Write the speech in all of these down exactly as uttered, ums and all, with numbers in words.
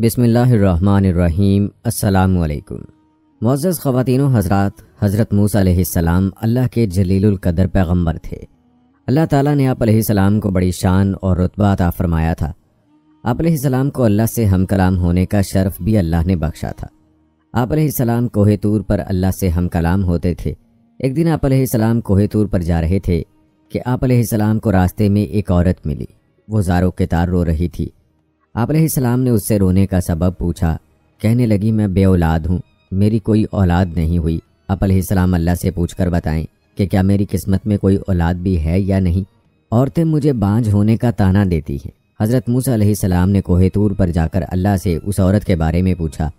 बिस्मिल्लाहिर्रहमानिर्रहीम। अस्सलामुअलैकुम मुअज़्ज़ज़ ख़वातीनो हज़रात, हज़रत मूसा अलैहिस्सलाम अल्लाह के जलीलुल क़दर पैगम्बर थे। अल्लाह ताला ने आप अलैहिस्सलाम को बड़ी शान और रुतबा अता फ़रमाया था। आप अलैहिस्सलाम को अल्लाह से हमकलाम होने का शर्फ़ भी अल्लाह ने बख्शा था। आप अलैहिस्सलाम कोहे तूर पर अल्लाह से हमकलाम होते थे। एक दिन आप अलैहिस्सलाम कोहे तूर पर जा रहे थे कि आप अलैहिस्सलाम को रास्ते में एक औरत मिली। वो ज़ारो के तार रो रही थी। आप अलैहिस्सलाम ने उससे रोने का सबब पूछा। कहने लगी, मैं बे औलाद हूँ, मेरी कोई औलाद नहीं हुई। आप अलैहिस्सलाम अल्लाह से पूछकर बताएं कि क्या मेरी किस्मत में कोई औलाद भी है या नहीं। औरतें मुझे बांझ होने का ताना देती हैं। हज़रत मूसा अलैहिस्सलाम ने कोहे तूर पर जाकर अल्लाह से उस औरत के बारे में पूछा।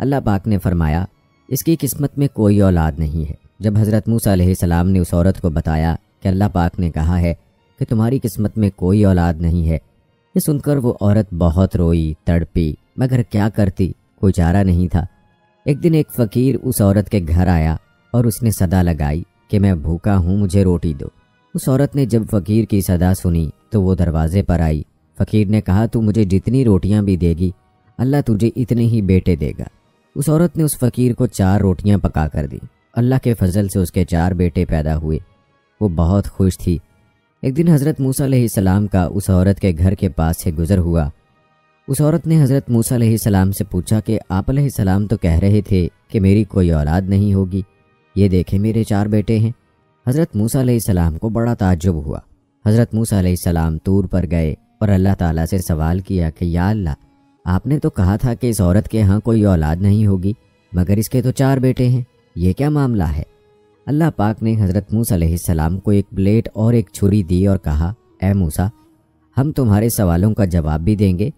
अल्लाह पाक ने फरमाया, इसकी किस्मत में कोई औलाद नहीं है। जब हज़रत मूसा अलैहिस्सलाम ने उस औरत को बताया कि अल्लाह पाक ने कहा है कि तुम्हारी किस्मत में कोई औलाद नहीं है, ये सुनकर वो औरत बहुत रोई, तड़पी, मगर क्या करती, कोई चारा नहीं था। एक दिन एक फ़कीर उस औरत के घर आया और उसने सदा लगाई कि मैं भूखा हूँ, मुझे रोटी दो। उस औरत ने जब फ़कीर की सदा सुनी तो वो दरवाज़े पर आई। फ़कीर ने कहा, तू मुझे जितनी रोटियाँ भी देगी अल्लाह तुझे इतने ही बेटे देगा। उस औरत ने उस फ़कीर को चार रोटियाँ पका कर दी। अल्लाह के फजल से उसके चार बेटे पैदा हुए। वो बहुत खुश थी। एक दिन हज़रत मूसा अलैहिस्सलाम का उस औरत के घर के पास से गुज़र हुआ। उस औरत ने हज़रत मूसा अलैहिस्सलाम से पूछा कि आप अलैहिस्सलाम तो कह रहे थे कि मेरी कोई औलाद नहीं होगी, ये देखें मेरे चार बेटे हैं। हज़रत मूसा अलैहिस्सलाम को बड़ा ताज्जुब हुआ। हज़रत मूसा अलैहिस्सलाम तूर पर गए और अल्लाह ताला से सवाल किया कि या अल्लाह, आपने तो कहा था कि इस औरत के यहाँ कोई औलाद नहीं होगी, मगर इसके तो चार बेटे हैं, ये क्या मामला है। अल्लाह पाक ने हज़रत मूसा अलैहिस्सलाम को एक प्लेट और एक छुरी दी और कहा, ए मूसा, हम तुम्हारे सवालों का जवाब भी देंगे,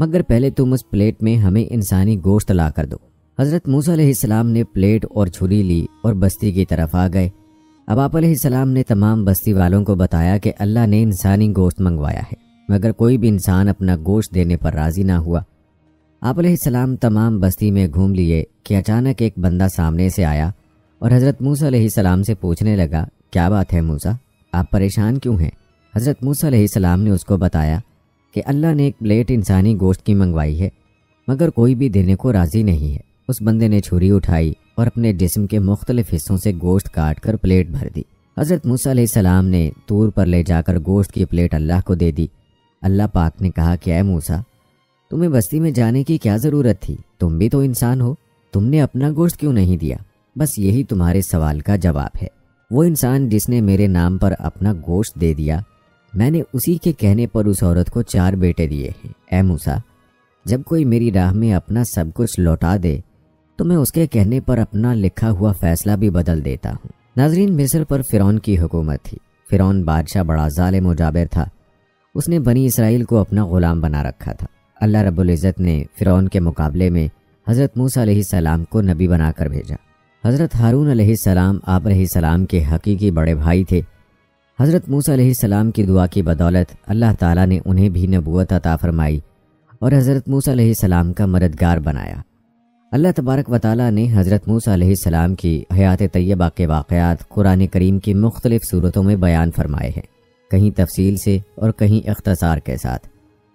मगर पहले तुम उस प्लेट में हमें इंसानी गोश्त ला कर दो। हज़रत मूसा अलैहिस्सलाम ने प्लेट और छुरी ली और बस्ती की तरफ आ गए। अब आप अलैहिस्सलाम ने तमाम बस्ती वालों को बताया कि अल्लाह ने इंसानी गोश्त मंगवाया है, मगर कोई भी इंसान अपना गोश्त देने पर राज़ी ना हुआ। आप अलैहिस्सलाम तमाम बस्ती में घूम लिए कि अचानक एक बंदा सामने से आया और हज़रत मूसा अलैहिस्सलाम से पूछने लगा, क्या बात है मूसा, आप परेशान क्यों हैं। हज़रत मूसा अलैहिस्सलाम ने उसको बताया कि अल्लाह ने एक प्लेट इंसानी गोश्त की मंगवाई है, मगर कोई भी देने को राज़ी नहीं है। उस बंदे ने छुरी उठाई और अपने जिस्म के मुख्तलिफ हिस्सों से गोश्त काट कर प्लेट भर दी। हज़रत मूसा अलैहिस्सलाम ने तूर पर ले जाकर गोश्त की प्लेट अल्लाह को दे दी। अल्लाह पाक ने कहा कि ऐ मूसा, तुम्हें बस्ती में जाने की क्या ज़रूरत थी, तुम भी तो इंसान हो, तुमने अपना गोश्त क्यों नहीं दिया। बस यही तुम्हारे सवाल का जवाब है। वो इंसान जिसने मेरे नाम पर अपना गोश्त दे दिया, मैंने उसी के कहने पर उस औरत को चार बेटे दिए हैं। ऐ मूसा, जब कोई मेरी राह में अपना सब कुछ लौटा दे तो मैं उसके कहने पर अपना लिखा हुआ फ़ैसला भी बदल देता हूँ। नाजरीन, मिस्र पर फ़िरौन की हुकूमत थी। फ़िरौन बादशाह बड़ा ज़ालिम और जाबिर था। उसने बनी इसराइल को अपना ग़ुलाम बना रखा था। अल्लाह रब्बुल इज़्ज़त ने फ़िरौन के मुकाबले में हज़रत मूसा अलैहिस्सलाम को नबी बनाकर भेजा। हज़रत हारून अलैहिस्सलाम आप अलैहिस्सलाम के हकीकी बड़े भाई थे। हज़रत मूसा अलैहिस्सलाम की दुआ की बदौलत अल्लाह ताला ने उन्हें भी नबूवत अता फ़रमाई और हज़रत मूसा अलैहिस्सलाम का मददगार बनाया। अल्लाह तबारक व ताला ने हज़रत मूसा अलैहिस्सलाम की हयात तय्यबा के वाक़यात कुरान करीम की मुख्तलिफ़ सूरतों में बयान फ़रमाए हैं, कहीं तफसील से और कहीं इख्तसार के साथ,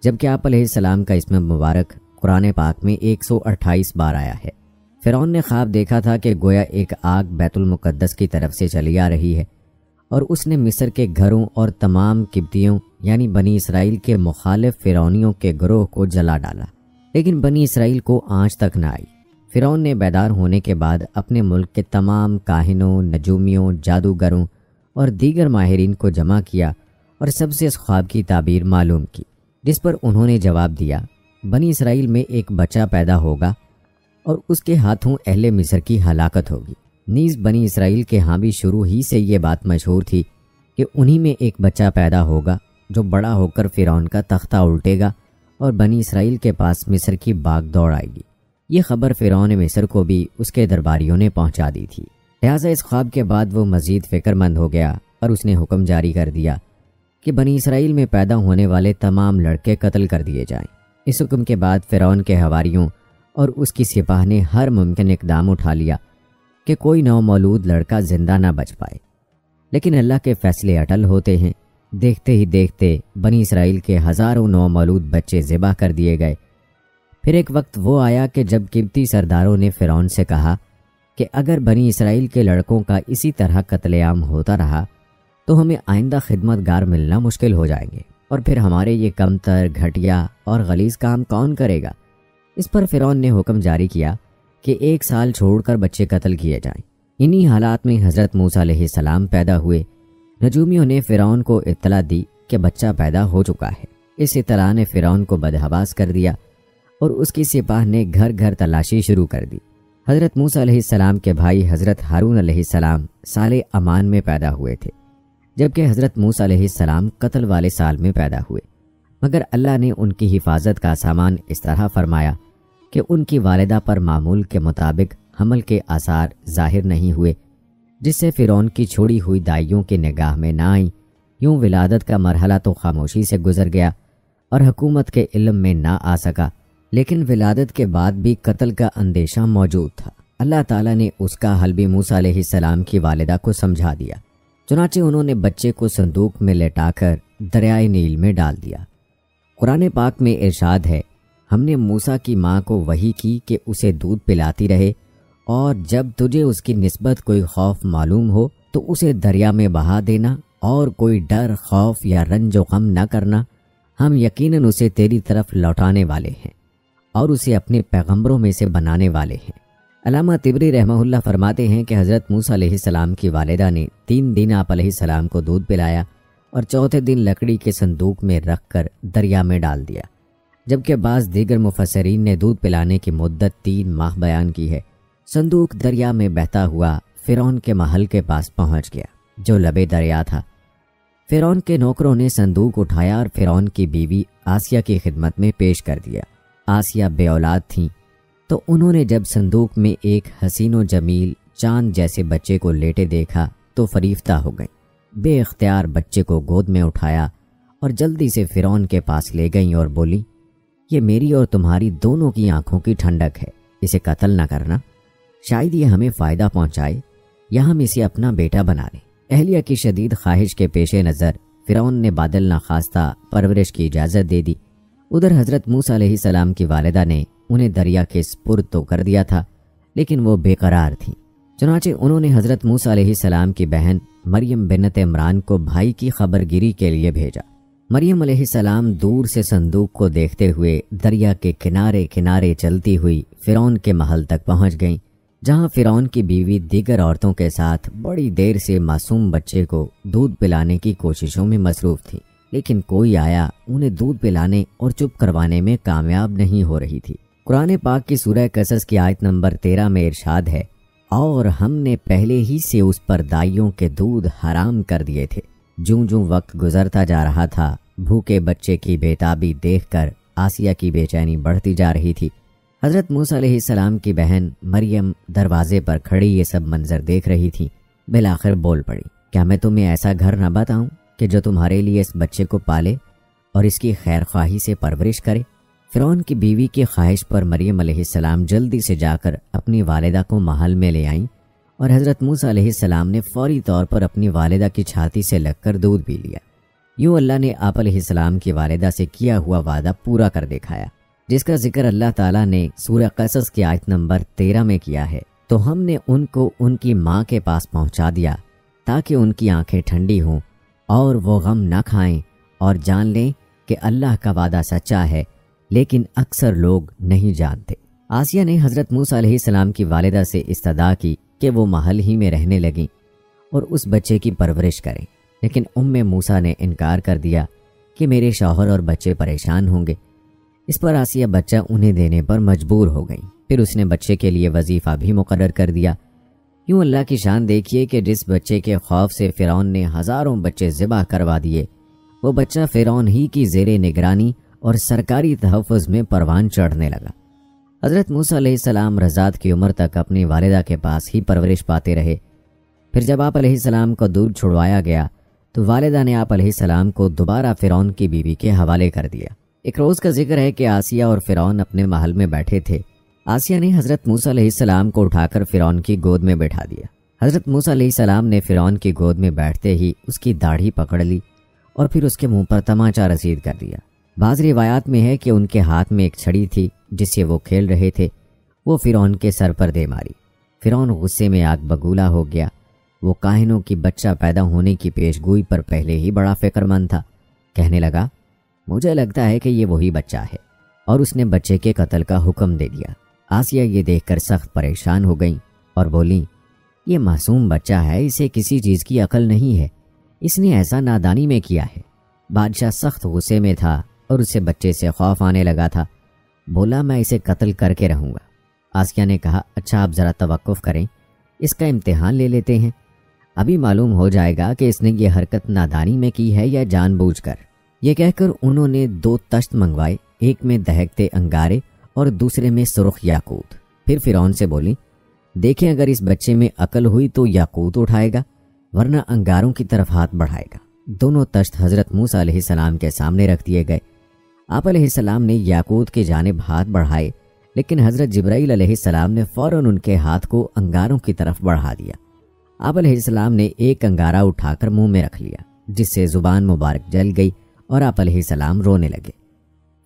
जबकि आप अलैहिस्सलाम का इसमें मुबारक कुरान पाक में एक सौ अट्ठाईस बार आया है। फ़िरौन ने ख्वाब देखा था कि गोया एक आग बैतुल मुक़द्दस की तरफ से चली आ रही है और उसने मिस्र के घरों और तमाम किब्तियों यानी बनी इसराइल के मुखालिफ फ़िरौनियों के गिरोह को जला डाला, लेकिन बनी इसराइल को आँच तक न आई। फ़िरौन ने बेदार होने के बाद अपने मुल्क के तमाम काहिनों, नजूमियों, जादूगरों और दीगर माहिरीन को जमा किया और सबसे इस ख्वाब की ताबीर मालूम की, जिस पर उन्होंने जवाब दिया, बनी इसराइल में एक बच्चा पैदा होगा और उसके हाथों अहले मिस्र की हलाकत होगी। नीज़ बनी इसराइल के यहाँ भी शुरू ही से ये बात मशहूर थी कि उन्हीं में एक बच्चा पैदा होगा जो बड़ा होकर फ़िरौन का तख्ता उल्टेगा और बनी इसराइल के पास मिस्र की बाग दौड़ आएगी। ये खबर फ़िरौन मिस्र को भी उसके दरबारियों ने पहुँचा दी थी। लिहाजा इस ख्वाब के बाद वो मज़ीद फ़िक्रमंद हो गया और उसने हुक्म जारी कर दिया कि बनी इसराइल में पैदा होने वाले तमाम लड़के कत्ल कर दिए जाएँ। इस हुक्म के बाद फ़िरौन के हवारियों और उसकी सिपाह ने हर मुमकिन इकदाम उठा लिया कि कोई नौमौलूद लड़का जिंदा ना बच पाए, लेकिन अल्लाह के फ़ैसले अटल होते हैं। देखते ही देखते बनी इसराइल के हज़ारों नौमौलूद बच्चे ज़िबा कर दिए गए। फिर एक वक्त वो आया कि जब किब्ती सरदारों ने फ़िरौन से कहा कि अगर बनी इसराइल के लड़कों का इसी तरह कत्लेआम होता रहा तो हमें आइंदा खिदमतगार मिलना मुश्किल हो जाएंगे और फिर हमारे ये कमतर, घटिया और गलीज़ काम कौन करेगा। इस पर फ़िरौन ने हुक्म जारी किया कि एक साल छोड़कर बच्चे कत्ल किए जाएं। इन्हीं हालात में हज़रत मूसा अलैहिस्सलाम पैदा हुए। नजूमियों ने फ़िरौन को इत्तला दी कि बच्चा पैदा हो चुका है। इस इत्तला ने फ़िरौन को बदहवास कर दिया और उसकी सिपाह ने घर घर तलाशी शुरू कर दी। हज़रत मूसा अलैहिस्सलाम के भाई हज़रत हारून अलैहिस्सलाम साल अमान में पैदा हुए थे, जबकि हज़रत मूसा अलैहिस्सलाम कत्ल वाले साल में पैदा हुए, मगर अल्लाह ने उनकी हिफाजत का सामान इस तरह फरमाया कि उनकी वालिदा पर मामूल के मुताबिक हमल के आसार ज़ाहिर नहीं हुए, जिससे फ़िरौन की छोड़ी हुई दाइयों की निगाह में ना आई। यूँ विलादत का मरहला तो खामोशी से गुजर गया और हुकूमत के इल्म में ना आ सका, लेकिन विलादत के बाद भी कत्ल का अंदेशा मौजूद था। अल्लाह ताला ने उसका हल भी मूसा अलैहिस्सलाम की वालिदा को समझा दिया। चुनाचे उन्होंने बच्चे को संदूक में लेटाकर दरियाए नील में डाल दिया। कुरान पाक में इरशाद है, हमने मूसा की माँ को वही की कि उसे दूध पिलाती रहे और जब तुझे उसकी निस्बत कोई खौफ मालूम हो तो उसे दरिया में बहा देना और कोई डर, खौफ या रंजो गम न करना। हम यकीनन उसे तेरी तरफ लौटाने वाले हैं और उसे अपने पैगंबरों में से बनाने वाले हैं। अल्लामा तिबरी रहमहुल्लाह फरमाते हैं कि हज़रत मूसा अलैहिस्सलाम की वालिदा ने तीन दिन आप अलैहिस्सलाम को दूध पिलाया और चौथे दिन लकड़ी के संदूक में रख कर दरिया में डाल दिया, जबकि बाज़ दीगर मुफस्सरीन ने दूध पिलाने की मुद्दत तीन माह बयान की है। संदूक दरिया में बहता हुआ फ़िरौन के महल के पास पहुंच गया, जो लबे दरिया था। फ़िरौन के नौकरों ने संदूक उठाया और फ़िरौन की बीवी आसिया की खिदमत में पेश कर दिया। आसिया बे औलाद थीं, तो उन्होंने जब संदूक में एक हसीनो जमील चांद जैसे बच्चे को लेटे देखा तो फरीफ्ता हो गई। बेइख्तियार बच्चे को गोद में उठाया और जल्दी से फ़िरौन के पास ले गईं और बोली, ये मेरी और तुम्हारी दोनों की आंखों की ठंडक है, इसे कत्ल न करना, शायद ये हमें फ़ायदा पहुंचाए या हम इसे अपना बेटा बना लें। अहलिया की शदीद ख्वाहिश के पेश नज़र फ़िरौन ने बादल नाखास्ता परवरिश की इजाज़त दे दी। उधर हज़रत मूसा अलैहिस्सलाम की वालिदा ने उन्हें दरिया के सुपुर्द तो कर दिया था, लेकिन वो बेकरार थीं। चुनाचे उन्होंने हज़रत मूसा अलैहिस्सलाम की बहन मरियम बिन्नत इमरान को भाई की खबरगिरी के लिए भेजा। मरियम अलैहिस्सलाम दूर से संदूक को देखते हुए दरिया के किनारे किनारे चलती हुई फ़िरौन के महल तक पहुँच गईं, जहाँ फ़िरौन की बीवी दीगर औरतों के साथ बड़ी देर से मासूम बच्चे को दूध पिलाने की कोशिशों में मसरूफ़ थी, लेकिन कोई आया उन्हें दूध पिलाने और चुप करवाने में कामयाब नहीं हो रही थी। कुरान पाक की सूरह कसस की आयत नंबर तेरह में इरशाद है, और हमने पहले ही से उस पर दाइयों के दूध हराम कर दिए थे। ज्यों ज्यों वक्त गुजरता जा रहा था, भूखे बच्चे की बेताबी देखकर आसिया की बेचैनी बढ़ती जा रही थी। हज़रत मूसा अलैहिस्सलाम की बहन मरियम दरवाज़े पर खड़ी ये सब मंज़र देख रही थी। बिलाखिर बोल पड़ी, क्या मैं तुम्हें ऐसा घर न बताऊं कि जो तुम्हारे लिए इस बच्चे को पाले और इसकी खैर ख्वाही से परवरिश करे। फ़िरौन की बीवी की ख्वाहिश पर मरियम अलैहिस्सलाम जल्दी से जाकर अपनी वालिदा को महल में ले आईं और हज़रत मूसा अलैहिस्सलाम ने फ़ौरी तौर पर अपनी वालिदा की छाती से लगकर दूध पी लिया। यूँ अल्लाह ने आप अलैहिस्सलाम की वालिदा से किया हुआ वादा पूरा कर दिखाया, जिसका जिक्र अल्लाह ताला ने सूरह कसस की आयत नंबर तेरह में किया है। तो हमने उनको उनकी माँ के पास पहुँचा दिया ताकि उनकी आंखें ठंडी हों और वो गम ना खाएं और जान लें कि अल्लाह का वादा सच्चा है, लेकिन अक्सर लोग नहीं जानते। आसिया ने हज़रत मूसा अलैहिस्सलाम की वालिदा से इस्तदा की कि वो महल ही में रहने लगीं और उस बच्चे की परवरिश करें, लेकिन उम्मे मूसा ने इनकार कर दिया कि मेरे शौहर और बच्चे परेशान होंगे। इस पर आसिया बच्चा उन्हें देने पर मजबूर हो गई। फिर उसने बच्चे के लिए वजीफ़ा भी मुकर्रर कर दिया। यूँ अल्लाह की शान देखिए कि जिस बच्चे के खौफ से फ़िरौन ने हज़ारों बच्चे ज़िबा करवा दिए, वो बच्चा फ़िरौन ही की ज़ेरे निगरानी और सरकारी तहफ़्फ़ुज़ में परवान चढ़ने लगा। हज़रत मूसा अलैहिस्सलाम रज़ात की उम्र तक अपनी वालिदा के पास ही परवरिश पाते रहे। फिर जब आप अलैहिस्सलाम को दूर छुड़वाया गया तो वालिदा ने आप अलैहिस्सलाम को दोबारा फ़िरौन की बीवी के हवाले कर दिया। एक रोज़ का जिक्र है कि आसिया और फ़िरौन अपने महल में बैठे थे। आसिया ने हज़रत मूसा अलैहिस्सलाम को उठाकर फ़िरौन की गोद में बैठा दिया। हज़रत मूसा अलैहिस्सलाम ने फ़िरौन की गोद में बैठते ही उसकी दाढ़ी पकड़ ली और फिर उसके मुंह पर तमाचा रसीद कर दिया। बाज़ रिवायात में है कि उनके हाथ में एक छड़ी थी जिससे वो खेल रहे थे। वो फ़िरौन के सर पर दे मारी। फ़िरौन गुस्से में आग बगूला हो गया। वो काहिनों की बच्चा पैदा होने की पेशगोई पर पहले ही बड़ा फ़िक्रमंद था। कहने लगा, मुझे लगता है कि ये वही बच्चा है, और उसने बच्चे के कत्ल का हुक्म दे दिया। आसिया ये देखकर सख्त परेशान हो गई और बोली, ये मासूम बच्चा है, इसे किसी चीज़ की अकल नहीं है, इसने ऐसा नादानी में किया है। बादशाह सख्त गुस्से में था और उसे बच्चे से खौफ आने लगा था। बोला, मैं इसे कत्ल करके रहूँगा। आसिया ने कहा, अच्छा आप ज़रा तवक्कुफ़ करें, इसका इम्तिहान ले लेते हैं, अभी मालूम हो जाएगा कि इसने ये हरकत नादानी में की है या जानबूझकर। ये कहकर उन्होंने दो तश्त मंगवाए, एक में दहकते अंगारे और दूसरे में सुर्ख याकूत। फिर फ़िरौन से बोली, देखें अगर इस बच्चे में अकल हुई तो याकूत उठाएगा वरना अंगारों की तरफ हाथ बढ़ाएगा। दोनों तश्त हज़रत मूसा अलैहिस्सलाम के सामने रख दिए गए। आप अलैहिस्सलाम ने याकूत की जानिब हाथ बढ़ाए, लेकिन हज़रत जिब्राईल अलैहिस्सलाम ने फ़ौरन उनके हाथ को अंगारों की तरफ बढ़ा दिया। आप अलैहिस्सलाम ने एक अंगारा उठाकर मुंह में रख लिया, जिससे ज़ुबान मुबारक जल गई और आप अलैहिस्सलाम रोने लगे।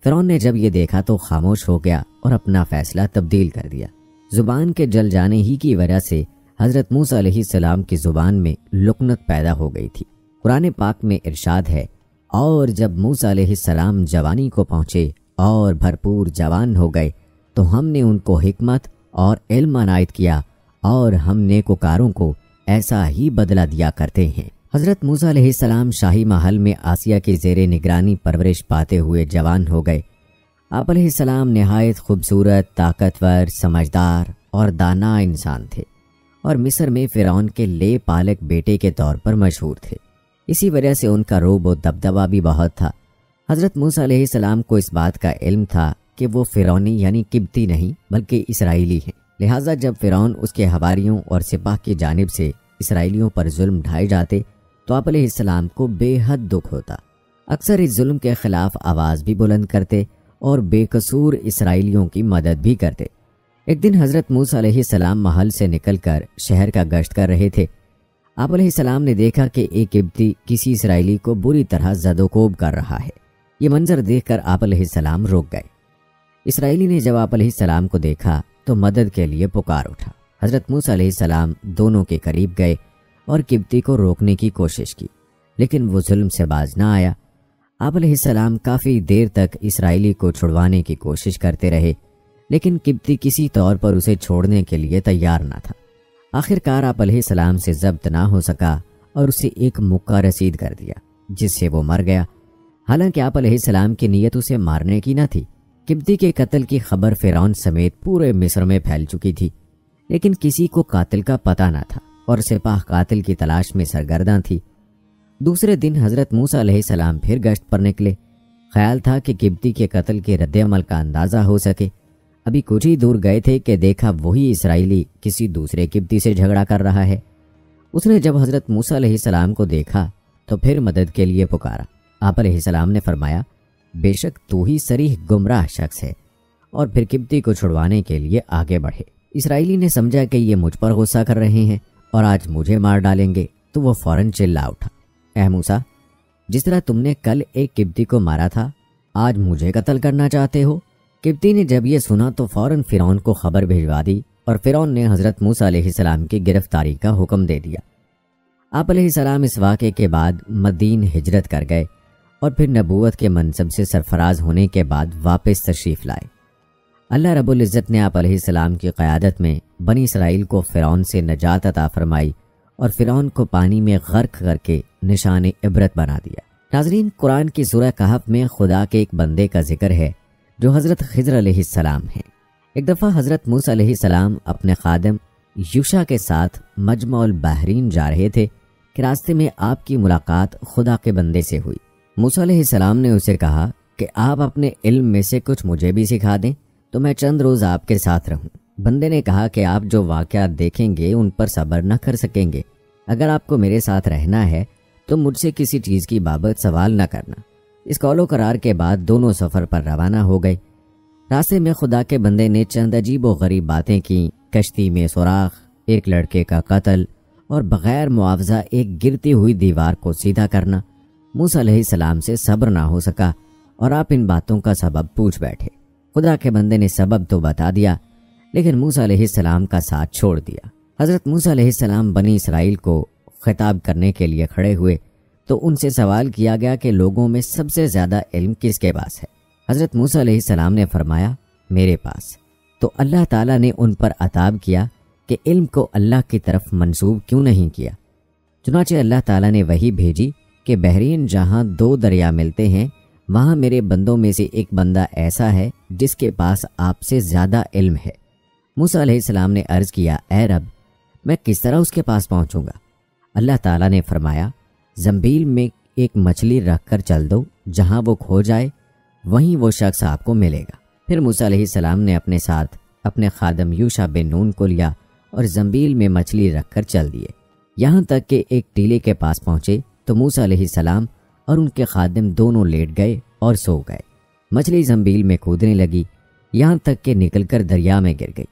फ़िरौन ने जब ये देखा तो खामोश हो गया और अपना फ़ैसला तब्दील कर दिया। ज़ुबान के जल जाने ही की वजह से हज़रत मूसा अलैहिस्सलाम की ज़ुबान में लुकनत पैदा हो गई थी। कुरान पाक में इरशाद है, और जब मूसा अलैहिस्सलाम जवानी को पहुँचे और भरपूर जवान हो गए तो हमने उनको हिकमत और इल्म अनायत किया और हम नेकोकारों को ऐसा ही बदला दिया करते हैं। हज़रत मूसा अलैहिस्सलाम शाही महल में आसिया के ज़ेरे निगरानी परवरिश पाते हुए जवान हो गए। आप अलैहिस्सलाम नहायत खूबसूरत, ताकतवर, समझदार और दाना इंसान थे और मिस्र में फ़िरौन के ले पालक बेटे के तौर पर मशहूर थे। इसी वजह से उनका रोब और दबदबा भी बहुत था। हज़रत मूसा अलैहिस्सलाम को इस बात का इल्म था कि वो फ़िरौनी यानी किब्ती नहीं बल्कि इसराइली हैं। लिहाजा जब फ़िरौन उसके हवारियों और सिपाह की जानिब से इसराइलियों पर जुल्म ढाए जाते तो आप अलैहिस्सलाम को बेहद दुख होता। अक्सर इस जुल्म के ख़िलाफ़ आवाज़ भी बुलंद करते और बेकसूर इसराइलियों की मदद भी करते। एक दिन हज़रत मूसा अलैहिस्सलाम महल से निकलकर शहर का गश्त कर रहे थे। आप अलैहिस्सलाम ने देखा कि एक किब्ती किसी इसराइली को बुरी तरह ज़दोकोब कर रहा है। ये मंज़र देखकर आप अलैहिस्सलाम रुक गए। इसराइली ने जब आप अलैहिस्सलाम को देखा तो मदद के लिए पुकार उठा। हज़रत मूसा अलैहिस्सलाम दोनों के करीब गए और किब्ती को रोकने की कोशिश की, लेकिन वो जुल्म से बाज ना आया। आप अलैहिस्सलाम काफ़ी देर तक इसराइली को छुड़वाने की कोशिश करते रहे, लेकिन किब्ती किसी तौर पर उसे छोड़ने के लिए तैयार ना था। आखिरकार आप अलैहिस्सलाम से ज़ब्त ना हो सका और उसे एक मुक्का रसीद कर दिया, जिससे वो मर गया। हालांकि आप अलैहिस्सलाम की नीयत उसे मारने की न थी। किब्ती के कत्ल की खबर फ़िरौन समेत पूरे मिस्र में फैल चुकी थी, लेकिन किसी को कातिल का पता न था और सिपाह कातिल की तलाश में सरगर्दा थी। दूसरे दिन हज़रत मूसा अलैहिस्सलाम फिर गश्त पर निकले। ख्याल था कि किब्ती के कत्ल के रद्देअमल का अंदाज़ा हो सके। अभी कुछ ही दूर गए थे कि देखा वही इसराइली किसी दूसरे किब्ती से झगड़ा कर रहा है। उसने जब हज़रत मूसा अलैहिस्सलाम को देखा तो फिर मदद के लिए पुकारा। आप अलैहिस्सलाम ने फरमाया, बेशक तू ही सरीह गुमराह शख्स है, और फिर किब्ती को छुड़वाने के लिए आगे बढ़े। इसराइली ने समझा कि ये मुझ पर गुस्सा कर रहे हैं और आज मुझे मार डालेंगे, तो वो फ़ौरन चिल्ला उठा, ऐ मूसा, जिस तरह तुमने कल एक किब्ती को मारा था आज मुझे कत्ल करना चाहते हो। किब्ती ने जब ये सुना तो फ़ौरन फ़िरौन को खबर भिजवा दी और फ़िरौन ने हज़रत मूसा अलैहिस्सलाम की गिरफ्तारी का हुक्म दे दिया। आप अलैहिस्सलाम इस वाक़े के बाद मदीन हिजरत कर गए और फिर नबूवत के मनसब से सरफराज होने के बाद वापस तशरीफ़ लाए। अल्लाह रब्बुल इज़्ज़त ने आप अलैहिस्सलाम की क़यादत में बनी इसराइल को फ़िरौन से नजात अता फ़रमाई और फ़िरौन को पानी में गर्क करके निशान इबरत बना दिया। नाज़रीन, कुरान की सूरह कहफ में खुदा के एक बंदे का जिक्र है जो हज़रत ख़िज़र अलैहिस्सलाम हैं। एक दफ़ा हज़रत मूसा अलैहिस्सलाम अपने खादम यूशा के साथ मजमौल बाहरीन जा रहे थे कि रास्ते में आपकी मुलाकात खुदा के बंदे से हुई। मूसा अलैहिस्सलाम ने उसे कहा कि आप अपने इल्म में से कुछ मुझे भी सिखा दें तो मैं चंद रोज़ आपके साथ रहूं। बंदे ने कहा कि आप जो वाक़यात देखेंगे उन पर सब्र न कर सकेंगे। अगर आपको मेरे साथ रहना है तो मुझसे किसी चीज़ की बाबत सवाल न करना। इस कौलो करार के बाद दोनों सफ़र पर रवाना हो गए। रास्ते में खुदा के बंदे ने चंद अजीब व गरीब बातें की, कश्ती में सुराख, एक लड़के का कत्ल और बग़ैर मुआवजा एक गिरती हुई दीवार को सीधा करना। मूसा अलैहिस्सलाम से सब्र ना हो सका और आप इन बातों का सबब पूछ बैठे। खुदा के बंदे ने सबब तो बता दिया, लेकिन मूसा अलैहिस्सलाम का साथ छोड़ दिया। हज़रत मूसा अलैहिस्सलाम बनी इसराइल को खिताब करने के लिए खड़े हुए तो उनसे सवाल किया गया कि लोगों में सबसे ज़्यादा इल्म किसके पास है। हज़रत मूसा अलैहिस्सलाम ने फरमाया, मेरे पास। तो अल्लाह ताला ने उन पर अताब किया कि इल्म को अल्लाह की तरफ मंसूब क्यों नहीं किया। चुनांचे अल्लाह ताला ने वही भेजी कि बहरीन जहाँ दो दरिया मिलते हैं वहाँ मेरे बंदों में से एक बंदा ऐसा है जिसके पास आपसे ज़्यादा इल्म है। मूसा अलैहिस्सलाम ने अर्ज़ किया, ए रब, मैं किस तरह उसके पास पहुँचूँगा। अल्लाह ताला ने फरमाया, जंबील में एक मछली रख कर चल दो, जहाँ वो खो जाए वहीं वो शख्स आपको मिलेगा। फिर मूसा अलैहिस्सलाम ने अपने साथ अपने खादम यूशा बिन नून को लिया और जंबील में मछली रख कर चल दिए। यहाँ तक कि एक टीले के पास पहुँचे तो मूसा अलैहिस्सलाम और उनके खादिम दोनों लेट गए और सो गए। मछली जंबील में कूदने लगी, यहाँ तक कि निकलकर दरिया में गिर गई।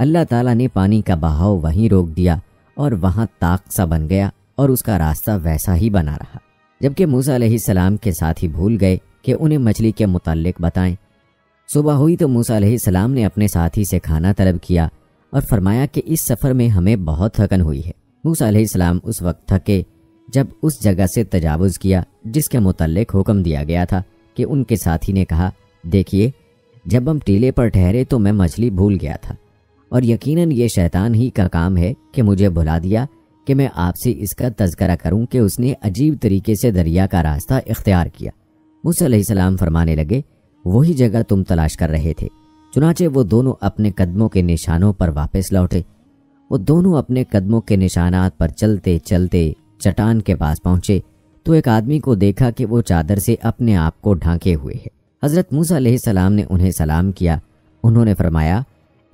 अल्लाह ताला ने पानी का बहाव वहीं रोक दिया और वहाँ ताक सा बन गया और उसका रास्ता वैसा ही बना रहा, जबकि मूसा अलैहिस्सलाम के साथ ही भूल गए कि उन्हें मछली के मुताल्लिक बताएं। सुबह हुई तो मूसा अलैहिस्सलाम ने अपने साथी से खाना तलब किया और फरमाया कि इस सफ़र में हमें बहुत थकन हुई है। मूसा अलैहिस्सलाम उस वक्त थके जब उस जगह से तजावुज़ किया जिसके मुताल्लिक हुक्म दिया गया था कि उनके साथी ने कहा, देखिए, जब हम टीले पर ठहरे तो मैं मछली भूल गया था और यकीनन ये शैतान ही का काम है कि मुझे भुला दिया कि मैं आपसे इसका तज़किरा करूं कि उसने अजीब तरीके से दरिया का रास्ता इख्तियार किया। मूसा अलैहिस्सलाम फरमाने लगे, वही जगह तुम तलाश कर रहे थे। चुनांचे वो दोनों अपने कदमों के निशानों पर वापस लौटे। वो दोनों अपने कदमों के निशानात पर चलते चलते चट्टान के पास पहुँचे तो एक आदमी को देखा कि वो चादर से अपने आप को ढांके हुए है। हज़रत मूसा अलैहिस्सलाम ने उन्हें सलाम किया। उन्होंने फरमाया,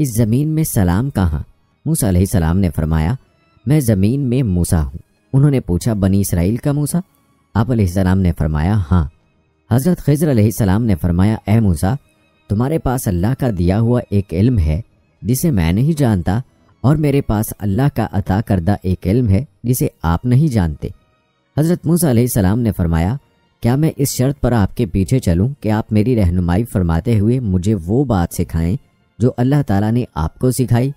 इस ज़मीन में सलाम कहाँ। मूसा अलैहिस्सलाम ने फरमाया, मैं ज़मीन में मूसा हूँ। उन्होंने पूछा, बनी इसराइल का मूसा। आप अलैहिस्सलाम ने फरमाया, हाँ। हज़रत खिज़र अलैहिस्सलाम ने फरमाया, ए मूसा, तुम्हारे पास अल्लाह का दिया हुआ एक इल्म है जिसे मैं नहीं जानता और मेरे पास अल्लाह का अता करदा एक इल्म है जिसे आप नहीं जानते। हज़रत मूसा अलैहिस्सलाम ने फरमाया, क्या मैं इस शर्त पर आपके पीछे चलूँ कि आप मेरी रहनुमाई फरमाते हुए मुझे वो बात सिखाएँ जो अल्लाह ताला ने आपको सिखाई।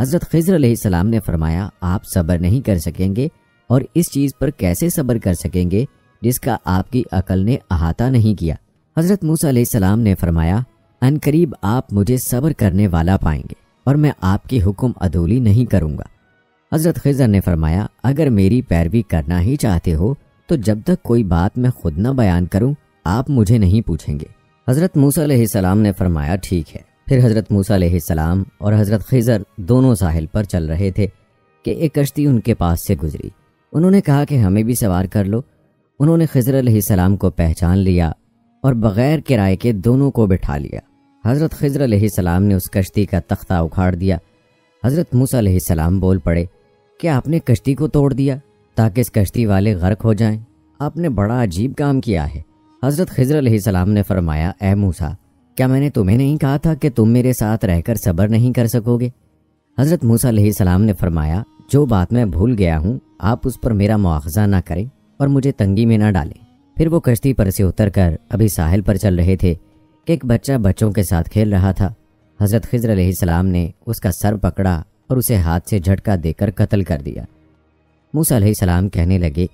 हज़रत खिज़र अलैहिस्सलाम ने फरमाया, आप सब्र नहीं कर सकेंगे और इस चीज़ पर कैसे सब्र कर सकेंगे जिसका आपकी अकल ने अहाता नहीं किया। हज़रत मूसा अलैहिस्सलाम ने फरमाया, अनकरीब आप मुझे सब्र करने वाला पाएंगे और मैं आपके हुक्म अदूली नहीं करूँगा। हज़रत खिज़र ने फरमाया, अगर मेरी पैरवी करना ही चाहते हो तो जब तक कोई बात मैं खुद न बयान करूँ आप मुझे नहीं पूछेंगे। हज़रत मूसा अलैहिस्सलाम ने फरमाया, ठीक है। फिर हज़रत मूसा अलैहिस्सलाम और हज़रत खिज़र दोनों साहिल पर चल रहे थे कि एक कश्ती उनके पास से गुजरी। उन्होंने कहा कि हमें भी सवार कर लो। उन्होंने खिज़र अलैहिस्सलाम को पहचान लिया और बग़ैर किराए के दोनों को बिठा लिया। हज़रत खिज़र अलैहिस्सलाम ने उस कश्ती का तख्ता उखाड़ दिया। हज़रत मूसा अलैहिस्सलाम बोल पड़े कि आपने कश्ती को तोड़ दिया ताकि इस कश्ती वाले गर्क हो जाएं। आपने बड़ा अजीब काम किया है। हज़रत खिज़र अलैहिस्सलाम ने फरमाया, ए मूसा, क्या मैंने तुम्हें नहीं कहा था कि तुम मेरे साथ रहकर सब्र नहीं कर सकोगे। हज़रत मूसा अलैहिस्सलाम ने फरमाया, जो बात मैं भूल गया हूँ आप उस पर मेरा मुआखज़ा ना करें और मुझे तंगी में ना डालें। फिर वो कश्ती पर से उतरकर अभी साहिल पर चल रहे थे कि एक बच्चा बच्चों के साथ खेल रहा था। हज़रत खिज़र अलैहिस्सलाम ने उसका सर पकड़ा और उसे हाथ से झटका देकर कत्ल कर दिया। मूसा अलैहिस्सलाम कहने लगे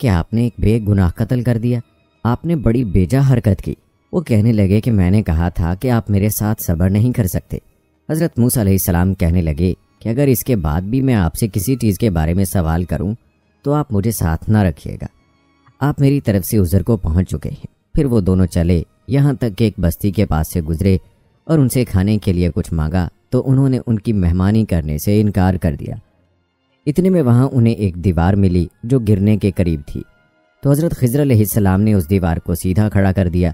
कि आपने एक बेगुनाह कत्ल कर दिया, आपने बड़ी बेजा हरकत की। वो कहने लगे कि मैंने कहा था कि आप मेरे साथ सब्र नहीं कर सकते। हज़रत मूसा अलैहिस्सलाम कहने लगे कि अगर इसके बाद भी मैं आपसे किसी चीज़ के बारे में सवाल करूं, तो आप मुझे साथ ना रखिएगा। आप मेरी तरफ से उज़र को पहुंच चुके हैं। फिर वो दोनों चले, यहाँ तक कि एक बस्ती के पास से गुजरे और उनसे खाने के लिए कुछ मांगा तो उन्होंने उनकी मेहमानी करने से इनकार कर दिया। इतने में वहाँ उन्हें एक दीवार मिली जो गिरने के करीब थी, तो हज़रत खिज़र अलैहिस्सलाम ने उस दीवार को सीधा खड़ा कर दिया।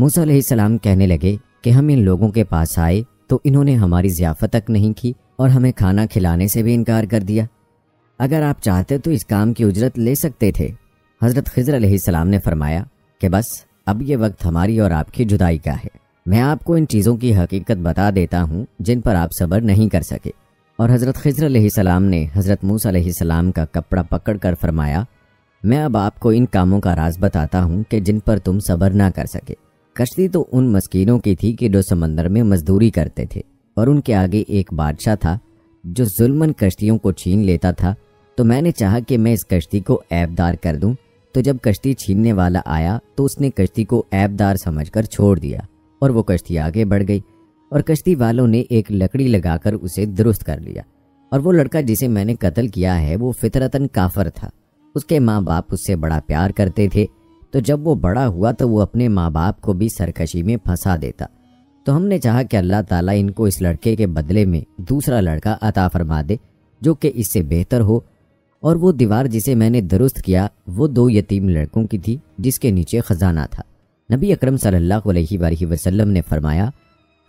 मूसा अलैहिस्सलाम कहने लगे कि हम इन लोगों के पास आए तो इन्होंने हमारी ज़ियाफ़त तक नहीं की और हमें खाना खिलाने से भी इनकार कर दिया। अगर आप चाहते तो इस काम की उजरत ले सकते थे। हज़रत खिज़र अलैहिस्सलाम ने फरमाया कि बस अब ये वक्त हमारी और आपकी जुदाई का है। मैं आपको इन चीज़ों की हकीकत बता देता हूँ जिन पर आप सब्र नहीं कर सके। और हज़रत खिज़र अलैहिस्सलाम ने हज़रत मूसा अलैहिस्सलाम का कपड़ा पकड़ कर फरमाया, मैं अब आपको इन कामों का राज बताता हूँ कि जिन पर तुम सब्र ना कर सके। कश्ती तो उन मस्कीनों की थी कि जो समंदर में मजदूरी करते थे और उनके आगे एक बादशाह था जो जुल्मन कश्तियों को छीन लेता था। तो मैंने चाहा कि मैं इस कश्ती को ऐबदार कर दूं। तो जब कश्ती छीनने वाला आया तो उसने कश्ती को ऐबदार समझकर छोड़ दिया और वो कश्ती आगे बढ़ गई और कश्ती वालों ने एक लकड़ी लगाकर उसे दुरुस्त कर लिया। और वो लड़का जिसे मैंने कत्ल किया है वो फितरतन काफिर था। उसके माँ बाप उससे बड़ा प्यार करते थे। तो जब वो बड़ा हुआ तो वो अपने माँ बाप को भी सरकशी में फंसा देता। तो हमने चाहा कि अल्लाह ताला इनको इस लड़के के बदले में दूसरा लड़का अता फरमा दे जो कि इससे बेहतर हो। और वो दीवार जिसे मैंने दुरुस्त किया वो दो यतीम लड़कों की थी जिसके नीचे ख़जाना था। नबी अकरम सल्लल्लाहु अलैहि वसल्लम ने फरमाया,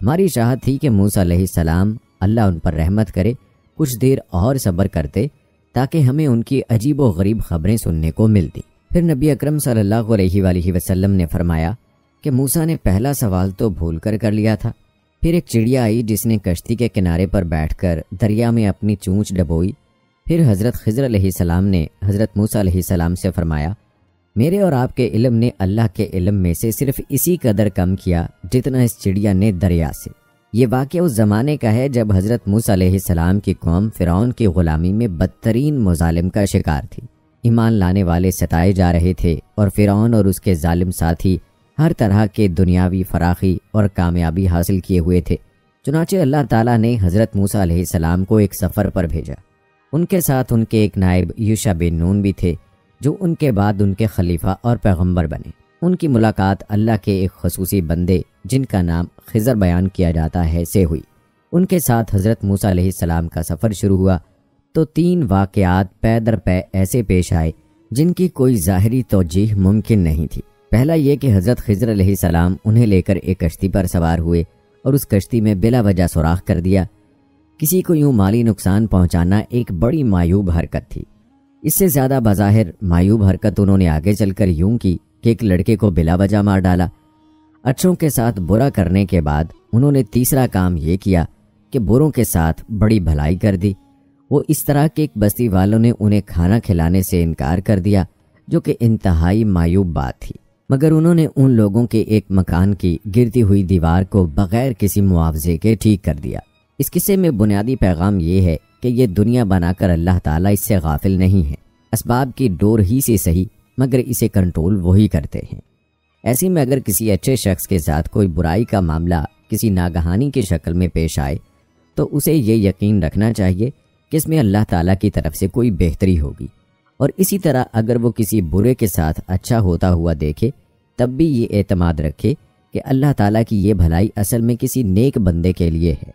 हमारी चाहत थी कि मूसा अलैहिस्सलाम अल्लाह उन पर रहमत करे कुछ देर और सब्र करते ताकि हमें उनकी अजीब व गरीब ख़बरें सुनने को मिलती। फिर नबी अकरम सल्लल्लाहु अलैहि वसल्लम ने फरमाया कि मूसा ने पहला सवाल तो भूल कर कर लिया था। फिर एक चिड़िया आई जिसने कश्ती के किनारे पर बैठकर दरिया में अपनी चूँच डबोई। फिर हज़रत ख़िज़र अलैहिस्सलाम ने हज़रत मूसा अलैहिस्सलाम से फ़रमाया, मेरे और आपके इल्म ने अल्लाह के इल्म में से सिर्फ़ इसी कदर कम किया जितना इस चिड़िया ने दरिया से। ये वाक़या उस ज़माने का है जब हज़रत मूसा अलैहिस्सलाम की कौम फ़िरौन की ग़ुलामी में बदतरीन मुज़ालिम का शिकार थी। ईमान लाने वाले सताए जा रहे थे और फ़िरौन और उसके ज़ालिम साथी हर तरह के दुनियावी फराखी और कामयाबी हासिल किए हुए थे। चुनाचे अल्लाह ताला ने हज़रत मूसा अलैहिस्सलाम को एक सफ़र पर भेजा। उनके साथ उनके एक नायब यूशा बिन नून भी थे जो उनके बाद उनके खलीफा और पैगंबर बने। उनकी मुलाकात अल्लाह के एक खसूसी बंदे जिनका नाम खिज़र बयान किया जाता है से हुई। उनके साथ हज़रत मूसा अलैहिस्सलाम का सफ़र शुरू हुआ तो तीन वाक़यात पै दर पै ऐसे पेश आए जिनकी कोई ज़ाहरी तौजीह मुमकिन नहीं थी। पहला ये कि हज़रत खिज़र अलैहिस्सलाम उन्हें लेकर एक कश्ती पर सवार हुए और उस कश्ती में बिला वजह सुराख कर दिया। किसी को यूँ माली नुकसान पहुँचाना एक बड़ी मायूब हरकत थी। इससे ज़्यादा बज़ाहिर मायूब हरकत उन्होंने आगे चलकर यूँ की कि एक लड़के को बिला वजह मार डाला। अच्छों के साथ बुरा करने के बाद उन्होंने तीसरा काम ये किया कि बुरों के साथ बड़ी भलाई कर दी। वो इस तरह के एक बस्ती वालों ने उन्हें खाना खिलाने से इनकार कर दिया जो कि इंतहाई मायूब बात थी। मगर उन्होंने उन लोगों के एक मकान की गिरती हुई दीवार को बग़ैर किसी मुआवजे के ठीक कर दिया। इस किस्से में बुनियादी पैगाम ये है कि ये दुनिया बनाकर अल्लाह ताला इससे गाफिल नहीं है। असबाब की डोर ही से सही मगर इसे कंट्रोल वही करते हैं। ऐसे में अगर किसी अच्छे शख्स के साथ कोई बुराई का मामला किसी नागहानी की शक्ल में पेश आए तो उसे ये यकीन रखना चाहिए कि इसमें अल्लाह ताला की तरफ से कोई बेहतरी होगी। और इसी तरह अगर वो किसी बुरे के साथ अच्छा होता हुआ देखे तब भी ये एतमाद रखे कि अल्लाह ताला की ये भलाई असल में किसी नेक बंदे के लिए है।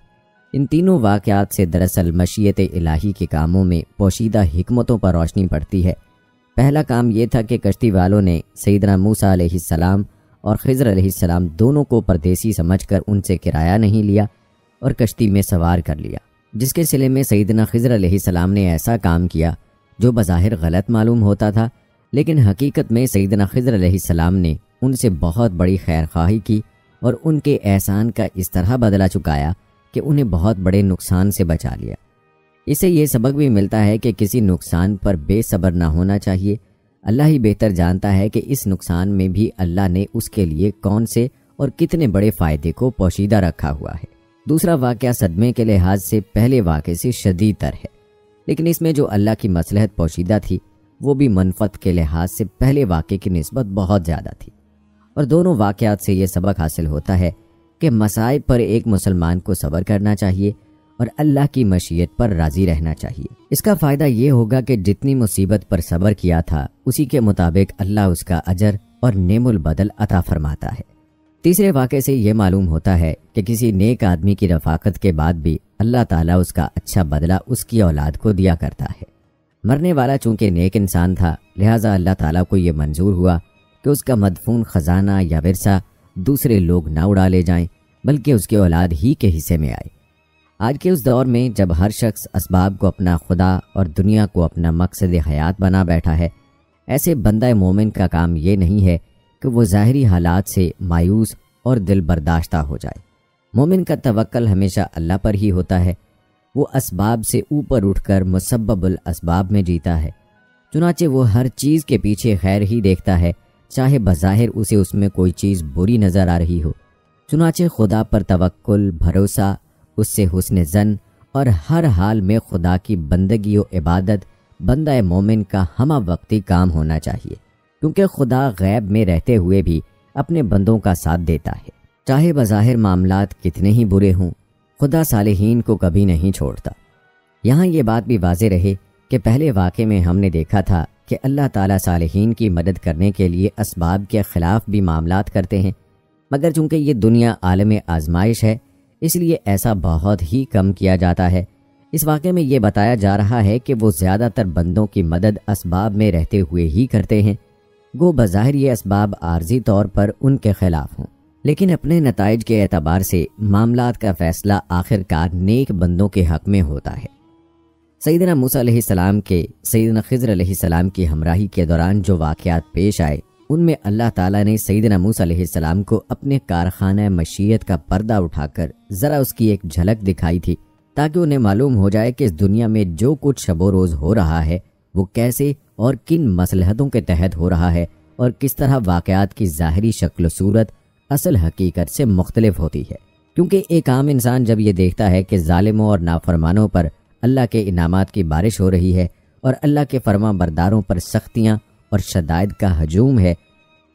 इन तीनों वाक़यात से दरअसल मशीयत इलाही के कामों में पोशीदा हिकमतों पर रोशनी पड़ती है। पहला काम ये था कि कश्ती वालों ने सैयदना मूसा अलैहिस्सलाम और खिज़र अलैहिस्सलाम दोनों को परदेसी समझकर उनसे किराया नहीं लिया और कश्ती में सवार कर लिया, जिसके सिले में सैयदना खिज़र अलैहिस्सलाम ने ऐसा काम किया जो बज़ाहिर गलत मालूम होता था, लेकिन हकीकत में सैयदना खिज़र अलैहिस्सलाम ने उनसे बहुत बड़ी खैरख्वाही की और उनके एहसान का इस तरह बदला चुकाया कि उन्हें बहुत बड़े नुकसान से बचा लिया। इसे ये सबक भी मिलता है कि किसी नुकसान पर बेसब्र ना होना चाहिए। अल्लाह ही बेहतर जानता है कि इस नुकसान में भी अल्लाह ने उसके लिए कौन से और कितने बड़े फ़ायदे को पोशीदा रखा हुआ है। दूसरा वाक़या सदमे के लिहाज से पहले वाक़े से शदीद तर है, लेकिन इसमें जो अल्लाह की मसलहत पोशीदा थी वो भी मनफ़त के लिहाज से पहले वाक़े की निस्बत बहुत ज़्यादा थी। और दोनों वाक़यात से ये सबक हासिल होता है कि मसाइब पर एक मुसलमान को सब्र करना चाहिए और अल्लाह की मशीयत पर राज़ी रहना चाहिए। इसका फ़ायदा ये होगा कि जितनी मुसीबत पर सब्र किया था उसी के मुताबिक अल्लाह उसका अजर और नेमुल बदल अता फरमाता है। तीसरे वाक़े से ये मालूम होता है कि किसी नेक आदमी की रफ़ाकत के बाद भी अल्लाह ताला उसका अच्छा बदला उसकी औलाद को दिया करता है। मरने वाला चूँकि नेक इंसान था लिहाजा अल्लाह ताला को ये मंजूर हुआ कि उसका मदफून ख़जाना या विरसा दूसरे लोग ना उड़ा ले जाएं बल्कि उसके औलाद ही के हिस्से में आए। आज के उस दौर में जब हर शख्स असबाब को अपना खुदा और दुनिया को अपना मकसद हयात बना बैठा है, ऐसे बंदा मोमिन का काम ये नहीं है कि वो ज़ाहरी हालात से मायूस और दिल बर्दाश्ता हो जाए। मोमिन का तवक्ल हमेशा अल्लाह पर ही होता है। वो असबाब से ऊपर उठकर मुसब्बबुल असबाब में जीता है। चुनाचे वो हर चीज़ के पीछे खैर ही देखता है, चाहे बज़ाहिर उसे उसमें कोई चीज़ बुरी नज़र आ रही हो। चुनाचे खुदा पर तवक्कुल, भरोसा, उससे हुस्न ज़न और हर हाल में खुदा की बंदगी व इबादत बंदा मोमिन का हमा वक्ती काम होना चाहिए, क्योंकि खुदा गैब में रहते हुए भी अपने बंदों का साथ देता है। चाहे बज़ाहिर मामलात कितने ही बुरे हों, खुदा सालिहीन को कभी नहीं छोड़ता। यहाँ ये बात भी वाज़े रहे कि पहले वाक़े में हमने देखा था कि अल्लाह ताला सालिहीन की मदद करने के लिए असबाब के ख़िलाफ़ भी मामलात करते हैं, मगर चूँकि ये दुनिया आलम आजमाइश है इसलिए ऐसा बहुत ही कम किया जाता है। इस वाक़े में ये बताया जा रहा है कि वो ज़्यादातर बंदों की मदद असबाब में रहते हुए ही करते हैं, गो बज़ाहिर ये असबाब आर्जी तौर पर उनके ख़िलाफ़ हों, लेकिन अपने नताइज के एतबार से मामलात का फ़ैसला आखिरकार नेक बंदों के हक़ में होता है। सैयदना मूसा अलैहिस्सलाम के सैयदना ख़िज़र अलैहिस्सलाम की हमराही के दौरान जो वाक़यात पेश आए, उनमें अल्लाह ताला ने सैयदना मूसा अलैहिस्सलाम को अपने कारखाना मशीयत का पर्दा उठाकर ज़रा उसकी एक झलक दिखाई थी, ताकि उन्हें मालूम हो जाए कि इस दुनिया में जो कुछ शबो रोज़ हो रहा है वो कैसे और किन मसलहतों के तहत हो रहा है और किस तरह वाक़यात की ज़ाहरी शक्ल सूरत असल हकीकत से मुख्तलिफ होती है। क्योंकि एक आम इंसान जब ये देखता है कि ज़ालिमों और नाफरमानों पर अल्लाह के इनामात की बारिश हो रही है और अल्लाह के फरमा बरदारों पर सख्तियाँ और शदायद का हजूम है,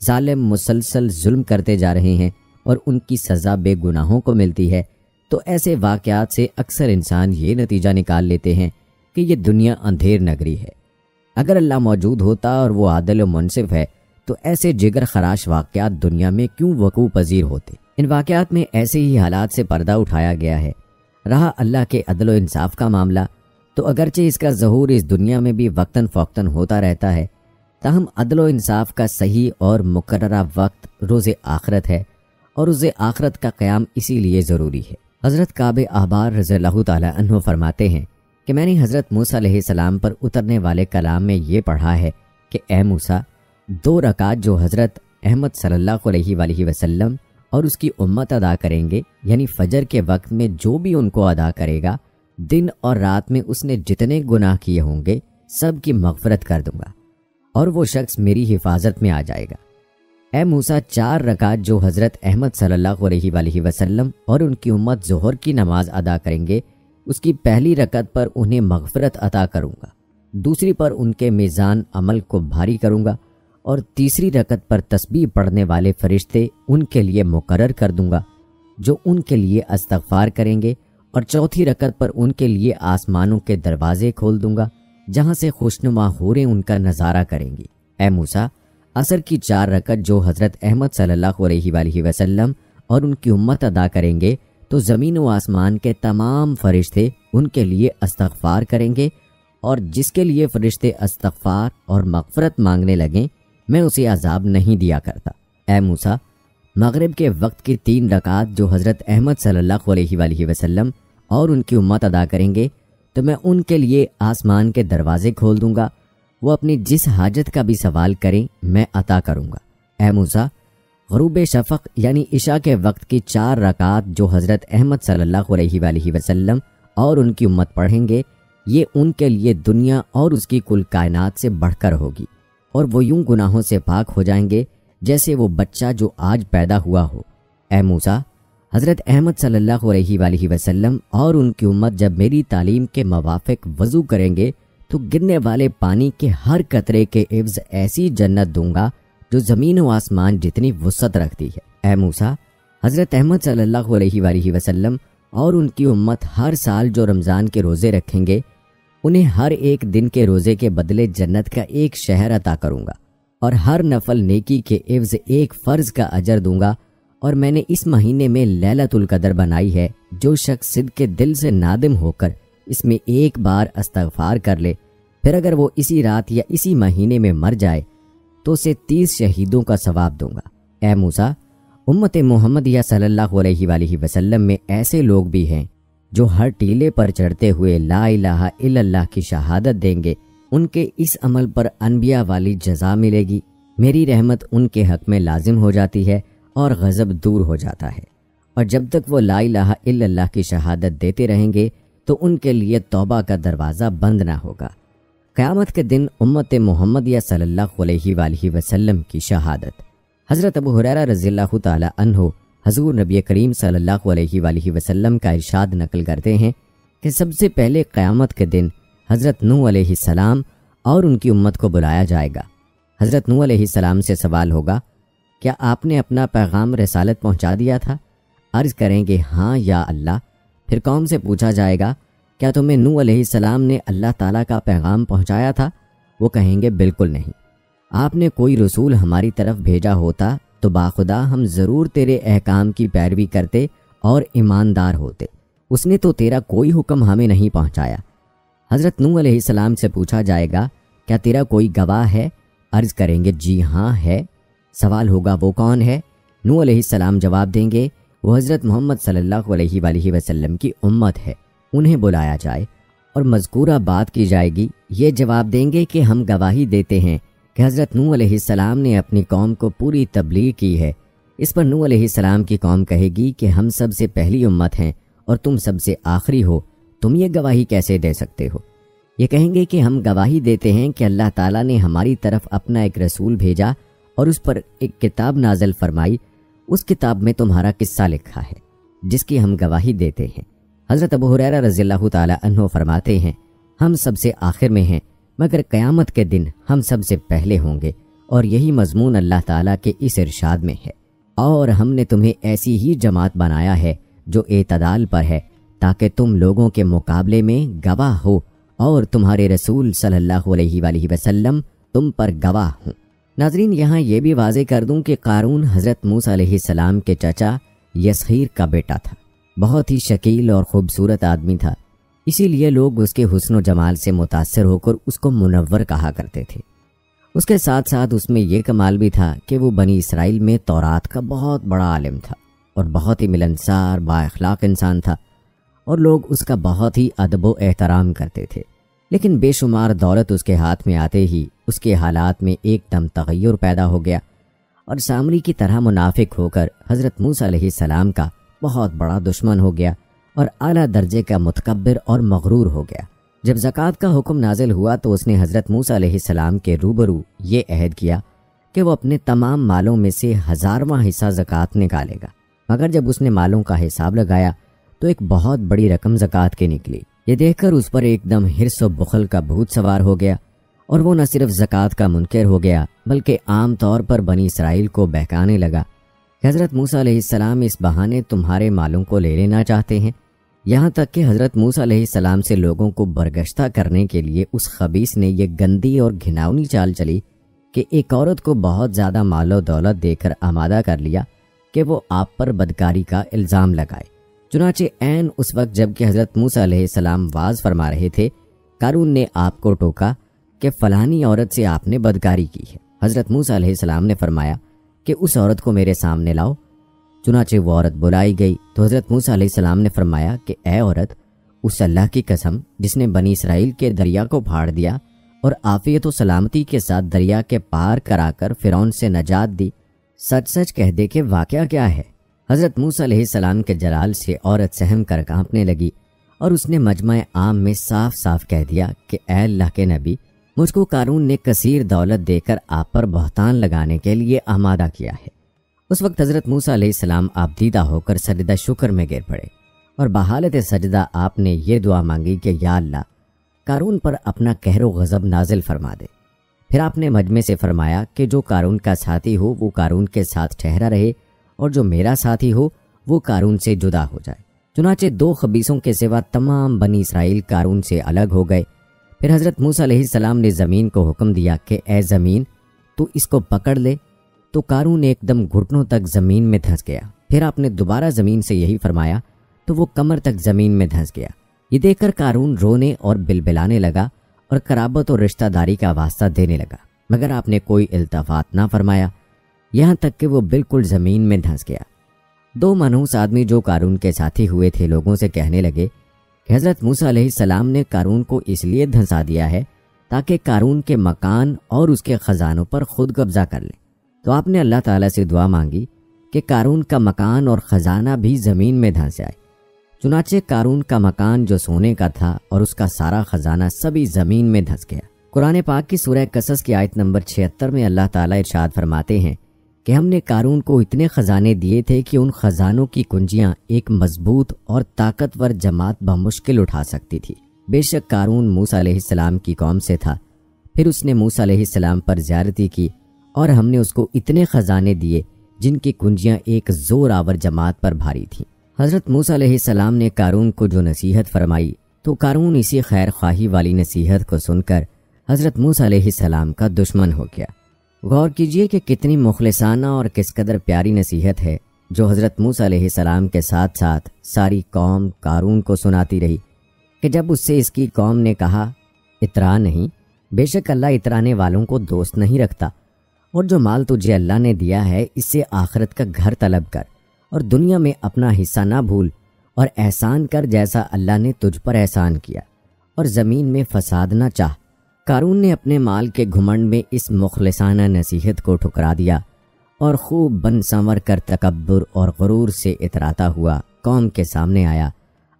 ज़ालिम मुसलसल जुल्म करते जा रहे हैं और उनकी सज़ा बेगुनाहों को मिलती है, तो ऐसे वाक़यात से अक्सर इंसान ये नतीजा निकाल लेते हैं कि ये दुनिया अंधेर नगरी है। अगर अल्लाह मौजूद होता और वो आदिल और मुनसिफ है तो ऐसे जिगर खराश वाक़यात दुनिया में क्यों वकूअ पजीर होते। इन वाक़यात में ऐसे ही हालात से पर्दा उठाया गया है। रहा अल्लाह के अदल व इंसाफ का मामला, तो अगरचे इसका ज़हूर इस दुनिया में भी वक्तन फ़ौक्तन होता रहता है, ताहम अदल व इंसाफ का सही और मुकर्ररा वक्त रोज़े आखरत है और रोज़े आखरत का क़याम इसीलिए ज़रूरी है। हज़रत काब अहबार रज़ियल्लाहु तआला अन्हु फरमाते हैं कि मैंने हज़रत मूसा अलैहिस्सलाम पर उतरने वाले कलाम में ये पढ़ा है कि ए मूसा, दो रकात जो हज़रत अहमद सल्लल्लाहु अलैहि वसल्लम और उसकी उम्मत अदा करेंगे, यानी फ़जर के वक्त में जो भी उनको अदा करेगा, दिन और रात में उसने जितने गुनाह किए होंगे सब की मग़फ़रत कर दूँगा और वो शख्स मेरी हिफाजत में आ जाएगा। ए मूसा, चार रकात जो हज़रत अहमद सल्लल्लाहु अलैहि वसल्लम और उनकी उम्मत ज़ोहर की नमाज़ अदा करेंगे, उसकी पहली रकत पर उन्हें मग़फ़रत अता करूँगा, दूसरी पर उनके मीज़ान अमल को भारी करूँगा और तीसरी रकत पर तस्बीह पढ़ने वाले फ़रिश्ते उनके लिए मुकर्रर कर दूँगा जो उनके लिए इस्तग़फ़ार करेंगे, और चौथी रकत पर उनके लिए आसमानों के दरवाज़े खोल दूँगा जहाँ से खुशनुमा हूरें उनका नज़ारा करेंगी। ए मूसा, असर की चार रकत जो हज़रत अहमद सल्लल्लाहु अलैहि वसल्लम और उनकी उम्मत अदा करेंगे तो ज़मीन व आसमान के तमाम फ़रिश्ते उनके लिए इस्तग़फ़ार करेंगे, और जिसके लिए फ़रिश्ते इस्तग़फ़ार और मग़फ़रत मांगने लगें मैं उसे अज़ाब नहीं दिया करता। ए मूसा, मग़रिब के वक्त की तीन रकात जो हज़रत अहमद सल्लल्लाहु अलैहि वसल्लम और उनकी उम्मत अदा करेंगे तो मैं उनके लिए आसमान के दरवाज़े खोल दूँगा, वो अपनी जिस हाजत का भी सवाल करें मैं अता करूँगा। ए मूसा, ग़ुरूब शफ़क़ यानी इशा के वक्त की चार रकात जो हज़रत अहमद सल्लल्लाहु अलैहि वसल्लम और उनकी उम्मत पढ़ेंगे, ये उनके लिए दुनिया और उसकी कुल कायनात से बढ़कर होगी और वो यूं गुनाहों से पाक हो जाएंगे जैसे वो बच्चा जो आज पैदा हुआ हो। ए मूसा, हज़रत अहमद सल्लल्लाहु अलैहि वसल्लम और उनकी उम्मत जब मेरी तालीम के मुवाफ़िक़ वज़ू करेंगे तो गिरने वाले पानी के हर कतरे के इवज़ ऐसी जन्नत दूँगा जो ज़मीन व आसमान जितनी वसअत रखती है। ए मूसा, हज़रत अहमद सल्लल्लाहु अलैहि वसल्लम और उनकी उम्मत हर साल जो रमज़ान के रोज़े रखेंगे उन्हें हर एक दिन के रोज़े के बदले जन्नत का एक शहर अता करूँगा और हर नफल नेकी के एवज़ एक फ़र्ज़ का अजर दूँगा, और मैंने इस महीने में लैलतुल क़दर बनाई है। जो शख्स सिद्क़ के दिल से नादिम होकर इसमें एक बार इस्तग़फ़ार कर ले, फिर अगर वो इसी रात या इसी महीने में मर जाए तो उसे तीस शहीदों का सवाब दूँगा। ए मूसा, उम्मत मोहम्मदिया सल्लल्लाहु अलैहि वसल्लम में ऐसे लोग भी हैं जो हर टीले पर चढ़ते हुए ला इलाहा इल्लल्लाह की शहादत देंगे, उनके इस अमल पर अनबिया वाली जजा मिलेगी, मेरी रहमत उनके हक़ में लाजिम हो जाती है और गज़ब दूर हो जाता है, और जब तक वो ला इलाहा इल्लल्लाह की शहादत देते रहेंगे तो उनके लिए तौबा का दरवाज़ा बंद ना होगा। क़यामत के दिन उम्मत मोहम्मदिया सल्लल्लाहु अलैहि वसल्लम की शहादत। हज़रत अबू हुरैरा रज़ियल्लाहु ताला अन्हु हज़ूर नबी करीम सल्लल्लाहु अलैहि वसल्लम का इरशाद नकल करते हैं कि सबसे पहले क़यामत के दिन हज़रत नूह अलैहि सलाम और उनकी उम्मत को बुलाया जाएगा। हज़रत नूह अलैहि सलाम से सवाल होगा, क्या आपने अपना पैगाम रसालत पहुँचा दिया था? अर्ज़ करेंगे, हाँ या अल्लाह। फिर कौम से पूछा जाएगा, क्या तुम्हें नूह अलैहिस्सलाम ने अल्लाह ताला का पैगाम पहुँचाया था? वो कहेंगे, बिल्कुल नहीं। आपने कोई रसूल हमारी तरफ भेजा होता तो बाखुदा हम ज़रूर तेरे अहकाम की पैरवी करते और ईमानदार होते, उसने तो तेरा कोई हुक्म हमें नहीं पहुँचाया। हज़रत नूह अलैहिस्सलाम से पूछा जाएगा, क्या तेरा कोई गवाह है? अर्ज़ करेंगे, जी हाँ है। सवाल होगा, वो कौन है? नूह अलैहिस्सलाम जवाब देंगे, वो हज़रत मोहम्मद सल्लल्लाहु अलैहि वसल्लम की उम्मत है, उन्हें बुलाया जाए और मज़कूरा बात की जाएगी। ये जवाब देंगे कि हम गवाही देते हैं कि हज़रत नूह अलैहिस्सलाम ने अपनी कौम को पूरी तबलीग की है। इस पर नूह अलैहिस्सलाम की कौम कहेगी कि हम सबसे पहली उम्मत हैं और तुम सबसे आखिरी हो, तुम ये गवाही कैसे दे सकते हो? ये कहेंगे कि हम गवाही देते हैं कि अल्लाह ताला ने हमारी तरफ अपना एक रसूल भेजा और उस पर एक किताब नाज़िल फरमाई, उस किताब में तुम्हारा किस्सा लिखा है जिसकी हम गवाही देते हैं। हज़रत अबू हुरैरा रज़ियल्लाहु ताला अन्हु फरमाते हैं, हम सबसे आखिर में हैं मगर क़यामत के दिन हम सबसे पहले होंगे और यही मज़मून अल्लाह ताला के इस इरशाद में है। और हमने तुम्हें ऐसी ही जमात बनाया है जो एतदाल पर है ताकि तुम लोगों के मुकाबले में गवाह हो और तुम्हारे रसूल सल्लल्लाहु अलैहि वसल्लम तुम पर गवाह हों। नाजरीन, यहाँ ये भी वाजे कर दूँ कि क़ारून हज़रत मूसा अलैहिस्सलाम के चचा यसखीर का बेटा था। बहुत ही शकील और ख़ूबसूरत आदमी था, इसीलिए लोग उसके हुस्न व जमाल से मुतासर होकर उसको मुनव्वर कहा करते थे। उसके साथ साथ उसमें यह कमाल भी था कि वो बनी इसराइल में तौरात का बहुत बड़ा आलिम था और बहुत ही मिलनसार बाअख्लाक इंसान था और लोग उसका बहुत ही अदब व एहतराम करते थे। लेकिन बेशुमार दौलत उसके हाथ में आते ही उसके हालात में एकदम तग़य्युर पैदा हो गया और सामरी की तरह मुनाफिक होकर हज़रत मूसा अलैहिस्सलाम का बहुत बड़ा दुश्मन हो गया और आला दर्जे का मुतकब्बिर और मगरूर हो गया। जब ज़कात का हुक्म नाजिल हुआ तो उसने हज़रत मूसा अलैहिस्सलाम के रूबरू ये अहद किया कि वो अपने तमाम मालों में से हज़ारवां हिस्सा ज़कात निकालेगा। मगर जब उसने मालों का हिसाब लगाया तो एक बहुत बड़ी रकम ज़कात की निकली। ये देखकर उस पर एकदम हिर्स और बुखल का भूत सवार हो गया और वो न सिर्फ ज़कात का मुनकर हो गया बल्कि आम तौर पर बनी इसराइल को बहकाने लगा। हज़रत मूसा अलैहिस्सलाम इस बहाने तुम्हारे मालों को ले लेना चाहते हैं। यहाँ तक कि हज़रत मूसा अलैहिस्सलाम से लोगों को बरगश्ता करने के लिए उस खबीस ने यह गंदी और घिनौनी चाल चली कि एक औरत को बहुत ज़्यादा मालो दौलत देकर आमादा कर लिया कि वो आप पर बदकारी का इल्ज़ाम लगाए। चुनाचे ऐन उस वक्त जबकि हज़रत मूसा अलैहिस्सलाम वाज फरमा रहे थे, कारून ने आपको टोका कि फ़लानी औरत से आपने बदकारी की है। हज़रत मूसा अलैहिस्सलाम ने फरमाया कि उस औरत को मेरे सामने लाओ। चुनाचे वो औरत बुलाई गई तो हज़रत मूसा अलैहिस्सलाम ने फरमाया कि ए औरत, उस अल्लाह की कसम जिसने बनी इसराइल के दरिया को फाड़ दिया और आफ़ियत व सलामती के साथ दरिया के पार कराकर फ़िरौन से नजात दी, सच सच कह दे कि वाक़या क्या है। हज़रत मूसा अलैहिस्सलाम के जलाल से औरत सहम कर कांपने लगी और उसने मजमा आम में साफ साफ कह दिया कि ए अल्लाह के नबी, मुझको कारून ने कसीर दौलत देकर आप पर बहतान लगाने के लिए आमादा किया है। उस वक्त हज़रत मूसा अलैहिस्सलाम आप दीदा होकर सजदा शुक्र में गिर पड़े और बहालत सजदा आपने ये दुआ मांगी कि या अल्लाह, कारून पर अपना कहरो गज़ब नाजिल फरमा दे। फिर आपने मजमे से फरमाया कि जो कारून का साथी हो वो कारून के साथ ठहरा रहे और जो मेरा साथी हो वो कारून से जुदा हो जाए। चुनाचे दो खबीसों के सिवा तमाम बनी इसराइल कारून से अलग हो गए। फिर हज़रत मूसा अलैहिस्सलाम ने ज़मीन को हुक्म दिया कि ए ज़मीन, तू इसको पकड़ ले। तो कारून एकदम घुटनों तक ज़मीन में धंस गया। फिर आपने दोबारा ज़मीन से यही फरमाया तो वो कमर तक ज़मीन में धंस गया। ये देखकर कारून रोने और बिलबिलाने लगा और कराबत और रिश्तेदारी का वास्ता देने लगा, मगर आपने कोई इल्तफात ना फरमाया, यहाँ तक कि वो बिल्कुल ज़मीन में धंस गया। दो मनहूस आदमी जो कारून के साथी हुए थे लोगों से कहने लगे, हज़रत मूसा अलैहिस्सलाम ने कारून को इसलिए धंसा दिया है ताकि कारून के मकान और उसके ख़जानों पर खुद कब्ज़ा कर ले। तो आपने अल्लाह ताला से दुआ मांगी कि कारून का मकान और ख़जाना भी ज़मीन में धंस जाए। चुनाचे कारून का मकान जो सोने का था और उसका सारा ख़जाना सभी ज़मीन में धंस गया। कुरान पाक की सूरह कसस की आयत नंबर छिहत्तर में अल्लाह ताला इरशाद फरमाते हैं कि हमने कारून को इतने ख़जाने दिए थे कि उन ख़जानों की कुंजियां एक मजबूत और ताकतवर जमात बमुश्किल उठा सकती थी। बेशक कारून मूसा अलैहिस्सलाम की कौम से था, फिर उसने मूसा अलैहिस्सलाम पर ज़्यादती की और हमने उसको इतने ख़जाने दिए जिनकी कुंजियां एक ज़ोर आवर जमात पर भारी थीं। हज़रत मूसा अलैहिस्सलाम ने कारून को जो नसीहत फरमाई तो कारून इसी खैर ख्वाही वाली नसीहत को सुनकर हज़रत मूसा अलैहिस्सलाम का दुश्मन हो गया। गौर कीजिए कि कितनी मुखलिसाना और किस कदर प्यारी नसीहत है जो हज़रत मूसा अलैहिस्सलाम के साथ साथ सारी कौम कारून को सुनाती रही कि जब उससे इसकी कौम ने कहा इतरा नहीं, बेशक अल्लाह इतराने वालों को दोस्त नहीं रखता, और जो माल तुझे अल्लाह ने दिया है इससे आखिरत का घर तलब कर और दुनिया में अपना हिस्सा ना भूल और एहसान कर जैसा अल्लाह ने तुझ पर एहसान किया और ज़मीन में फसाद ना चाह। कारून ने अपने माल के घुमंड में इस मुखलिसाना नसीहत को ठुकरा दिया और खूब बन संवर कर तकब्बुर और गुरूर से इतराता हुआ कौम के सामने आया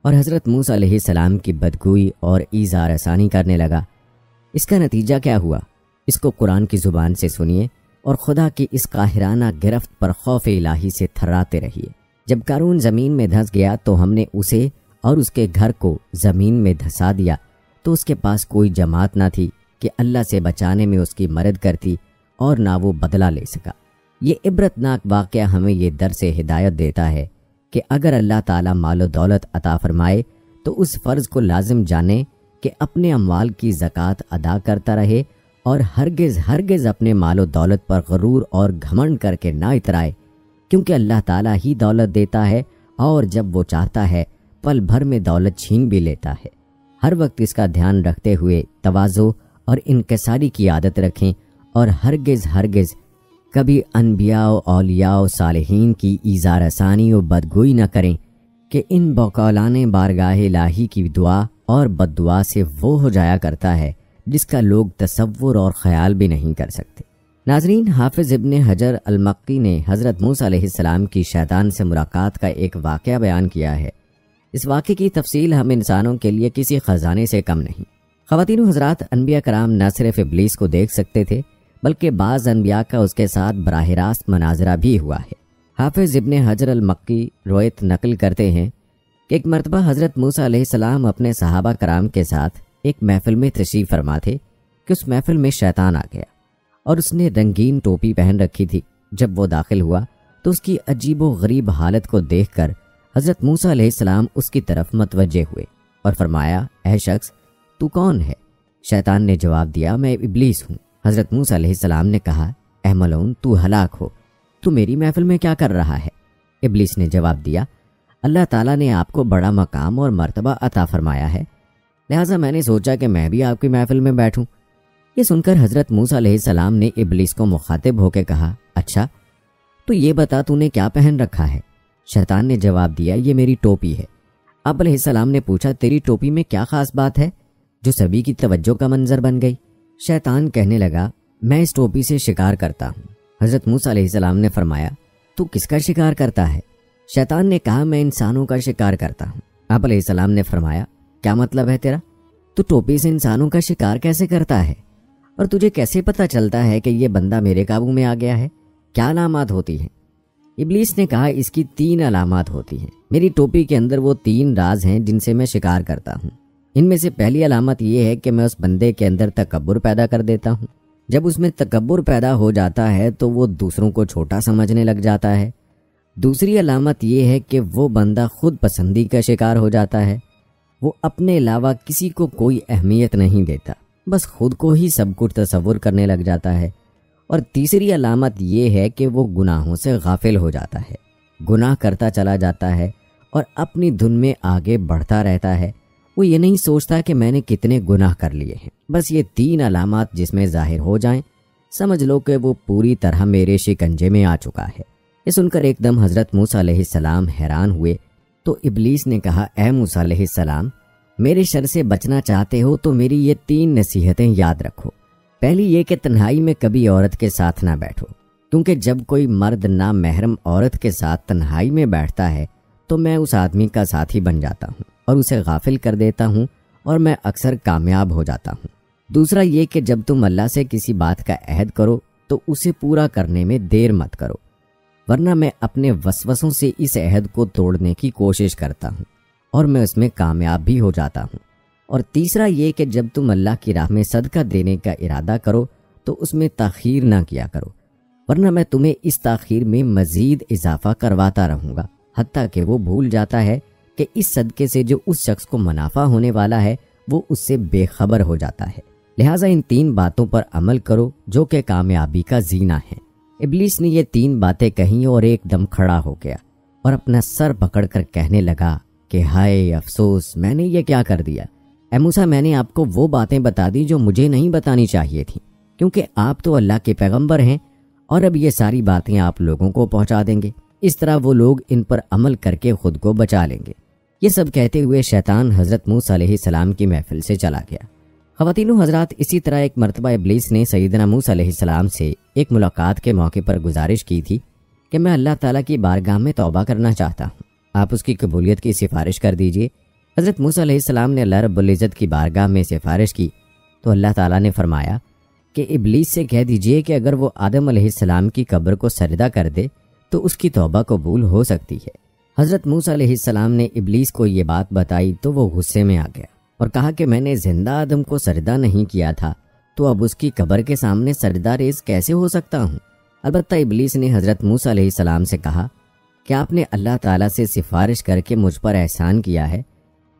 और हज़रत मूसा अलैहिस्सलाम की बदगुई और ईज़ार आसानी करने लगा। इसका नतीजा क्या हुआ, इसको कुरान की ज़ुबान से सुनिए और खुदा की इस काहिराना गिरफ्त पर खौफ इलाही से थर्राते रहिए। जब कारून ज़मीन में धंस गया तो हमने उसे और उसके घर को ज़मीन में धंसा दिया तो उसके पास कोई जमात ना थी कि अल्लाह से बचाने में उसकी मदद करती और ना वो बदला ले सका। ये इब्रतनाक वाक़या हमें ये दर्स हिदायत देता है कि अगर अल्लाह ताला मालो दौलत अता फरमाए तो उस फ़र्ज़ को लाजिम जाने कि अपने अमवाल की ज़कात अदा करता रहे और हरगिज़ हरगिज़ अपने मालो दौलत पर गरूर और घमंड करके ना इतराए, क्योंकि अल्लाह ताला ही दौलत देता है और जब वो चाहता है पल भर में दौलत छीन भी लेता है। हर वक्त इसका ध्यान रखते हुए तवाज़ो और इनकसारी की आदत रखें और हरगिज़ हरगिज़ कभी अनबिया औलिया सालिहीन की ईज़ार आसानी और बदगोई न करें कि इन बकौलाने बारगाह इलाही की दुआ और बद्दुआ से वो हो जाया करता है जिसका लोग तसव्वुर और ख़याल भी नहीं कर सकते। नाजरीन, हाफिज़ इब्न हजर अलमक्की ने हज़रत मूसा अलैहिस्सलाम की शैतान से मुलाकात का एक वाक़या बयान किया है। इस वाक़े की तफसील हम इंसानों के लिए किसी ख़जाने से कम नहीं। ख़वातीन हज़रात, अनबिया कराम न सिर्फ इब्लीस को देख सकते थे बल्कि बाज़ अनबिया का उसके साथ बराह रास्त मनाजरा भी हुआ है। हाफिज़ इब्न हजर अलमक्की रोयत नकल करते हैं कि एक मरतबा हज़रत मूसा अलैहिस्सलाम अपने सहाबा कराम के साथ एक महफ़िल में तशरीफ़ फरमा थे कि उस महफ़िल में शैतान आ गया और उसने रंगीन टोपी पहन रखी थी। जब वो दाखिल हुआ तो उसकी अजीबो गरीब हालत को देखकर हज़रत मूसा अलैहिस्सलाम उसकी तरफ मतवज्जे हुए और फरमाया, ऐ शख्स, तू कौन है? शैतान ने जवाब दिया, मैं इब्लीस हूँ। हज़रत मूसा अलैहिस्सलाम ने कहा, ऐ मलऊन, तू हलाक हो, तू मेरी महफ़िल में क्या कर रहा है? इब्लीस ने जवाब दिया, अल्लाह ताला ने आपको बड़ा मकाम और मर्तबा अता फरमाया है, लिहाजा मैंने सोचा कि मैं भी आपकी महफ़िल में बैठूं। ये सुनकर हज़रत मूसा अलैहिस्सलाम ने इब्लीस को मुखातिब होकर कहा, अच्छा, तो ये बता तूने क्या पहन रखा है? शैतान ने जवाब दिया, ये मेरी टोपी है। आप अलैहिस्सलाम ने पूछा, तेरी टोपी में क्या ख़ास बात है जो सभी की तवज्जो का मंजर बन गई? शैतान कहने लगा, मैं इस टोपी से शिकार करता हूँ। हज़रत मूसा अलैहिस्सलाम ने फरमाया, तू किसका शिकार करता है? शैतान ने कहा, मैं इंसानों का शिकार करता हूँ। आप अलैहिस्सलाम ने फरमाया, क्या मतलब है तेरा? तू टोपी से इंसानों का शिकार कैसे करता है और तुझे कैसे पता चलता है कि ये बंदा मेरे काबू में आ गया है? क्या अलामात होती हैं? इब्लीस ने कहा, इसकी तीन अलामात होती हैं। मेरी टोपी के अंदर वो तीन राज हैं जिनसे मैं शिकार करता हूँ। इनमें से पहली अलामत यह है कि मैं उस बंदे के अंदर तकब्बुर पैदा कर देता हूँ। जब उसमें तकब्बुर पैदा हो जाता है तो वो दूसरों को छोटा समझने लग जाता है। दूसरी अलामत यह है कि वो बंदा खुद पसंदी का शिकार हो जाता है, वो अपने अलावा किसी को कोई अहमियत नहीं देता, बस खुद को ही सब कुछ तसव्वुर करने लग जाता है। और तीसरी अलामत यह है कि वो गुनाहों से गाफिल हो जाता है, गुनाह करता चला जाता है और अपनी धुन में आगे बढ़ता रहता है। वो ये नहीं सोचता कि मैंने कितने गुनाह कर लिए हैं। बस ये तीन अलामत जिसमें ज़ाहिर हो जाएं, समझ लो कि वो पूरी तरह मेरे शिकंजे में आ चुका है। ये सुनकर एकदम हज़रत मूसा अलैहिस्सलाम हैरान हुए तो इब्लीस ने कहा, ऐ मूसा अलैहिस्सलाम, मेरे शर से बचना चाहते हो तो मेरी ये तीन नसीहतें याद रखो। पहली ये कि तन्हाई में कभी औरत के साथ ना बैठो, क्योंकि जब कोई मर्द ना महरम औरत के साथ तन्हाई में बैठता है तो मैं उस आदमी का साथी बन जाता हूँ और उसे गाफिल कर देता हूँ और मैं अक्सर कामयाब हो जाता हूँ। दूसरा ये कि जब तुम अल्लाह से किसी बात का अहद करो तो उसे पूरा करने में देर मत करो, वरना मैं अपने वसवसों से इस अहद को तोड़ने की कोशिश करता हूँ और मैं उसमें कामयाब भी हो जाता हूँ। और तीसरा ये कि जब तुम अल्लाह की राह में सदका देने का इरादा करो तो उसमें ताखीर ना किया करो, वरना मैं तुम्हें इस ताखीर में मज़ीद इजाफा करवाता रहूँगा हत्ता कि वो भूल जाता है कि इस सदक़े से जो उस शख्स को मुनाफा होने वाला है वो उससे बेखबर हो जाता है। लिहाजा इन तीन बातों पर अमल करो जो कि कामयाबी का जीना है। इब्लीस ने ये तीन बातें कहीं और एकदम खड़ा हो गया और अपना सर पकड़कर कहने लगा कि हाय अफसोस, मैंने ये क्या कर दिया। ऐ मूसा, मैंने आपको वो बातें बता दी जो मुझे नहीं बतानी चाहिए थी, क्योंकि आप तो अल्लाह के पैगंबर हैं और अब ये सारी बातें आप लोगों को पहुंचा देंगे। इस तरह वो लोग इन पर अमल करके खुद को बचा लेंगे। ये सब कहते हुए शैतान हज़रत मूसा अलैहिस्सलाम की महफिल से चला गया। ख़वातीनो हज़रात, इसी तरह एक मरतबा इब्लीस ने सैयदना मूसा अलैहिस्सलाम से एक मुलाकात के मौके पर गुजारिश की थी कि मैं अल्लाह ताला की बारगाह में तौबा करना चाहता हूँ, आप उसकी कबूलियत की सिफारिश कर दीजिए। हज़रत मूसा अलैहिस्सलाम ने अल्लाह रब्बुल इज़्ज़त की बारगाह में सिफारिश की तो अल्लाह ताला ने फरमाया कि इब्लीस से कह दीजिए कि अगर वो आदम अलैहिस्सलाम की कब्र को सजदा कर दे तो उसकी तौबा कबूल हो सकती है। हज़रत मूसा अलैहिस्सलाम ने इब्लीस को ये बात बताई तो वो गुस्से में आ गया और कहा कि मैंने जिंदा आदम को सजदा नहीं किया था, तो अब उसकी कब्र के सामने सजदा रेज़ कैसे हो सकता हूँ। अलबत्ता इब्लीस ने हज़रत मूसा अलैहिस्सलाम से कहा कि आपने अल्लाह ताला से सिफारिश करके मुझ पर एहसान किया है,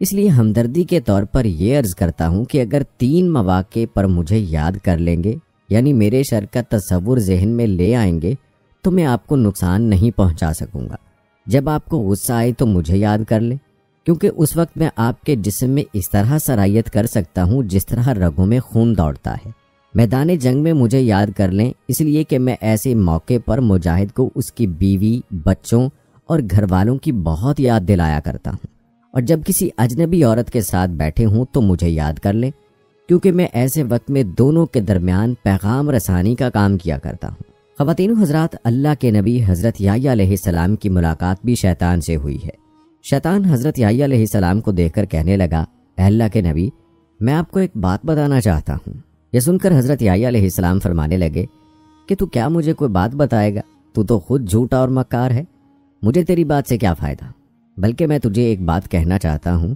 इसलिए हमदर्दी के तौर पर यह अर्ज़ करता हूँ कि अगर तीन मौक़े पर मुझे याद कर लेंगे, यानी मेरे शर का तस्वुर जहन में ले आएंगे, तो मैं आपको नुकसान नहीं पहुँचा सकूँगा। जब आपको गुस्सा आए तो मुझे याद कर ले, क्योंकि उस वक्त मैं आपके जिस्म में इस तरह सरायत कर सकता हूँ जिस तरह रगों में खून दौड़ता है। मैदान जंग में मुझे याद कर लें, इसलिए कि मैं ऐसे मौके पर मुजाहिद को उसकी बीवी, बच्चों और घर वालों की बहुत याद दिलाया करता हूँ। और जब किसी अजनबी औरत के साथ बैठे हूँ तो मुझे याद कर लें, क्योंकि मैं ऐसे वक्त में दोनों के दरमियान पैगाम रसानी का काम किया करता हूँ। ख़वातीनो हज़रात, अल्लाह के नबी हज़रत याह्या अलैहिस्सलाम की मुलाकात भी शैतान से हुई है। शैतान हज़रत याह्या अलैहिस्सलाम को देखकर कहने लगा, अल्लाह के नबी, मैं आपको एक बात बताना चाहता हूँ। यह सुनकर हज़रत याह्या अलैहिस्सलाम फरमाने लगे कि तू क्या मुझे कोई बात बताएगा, तू तो खुद झूठा और मक्कार है, मुझे तेरी बात से क्या फ़ायदा। बल्कि मैं तुझे एक बात कहना चाहता हूँ,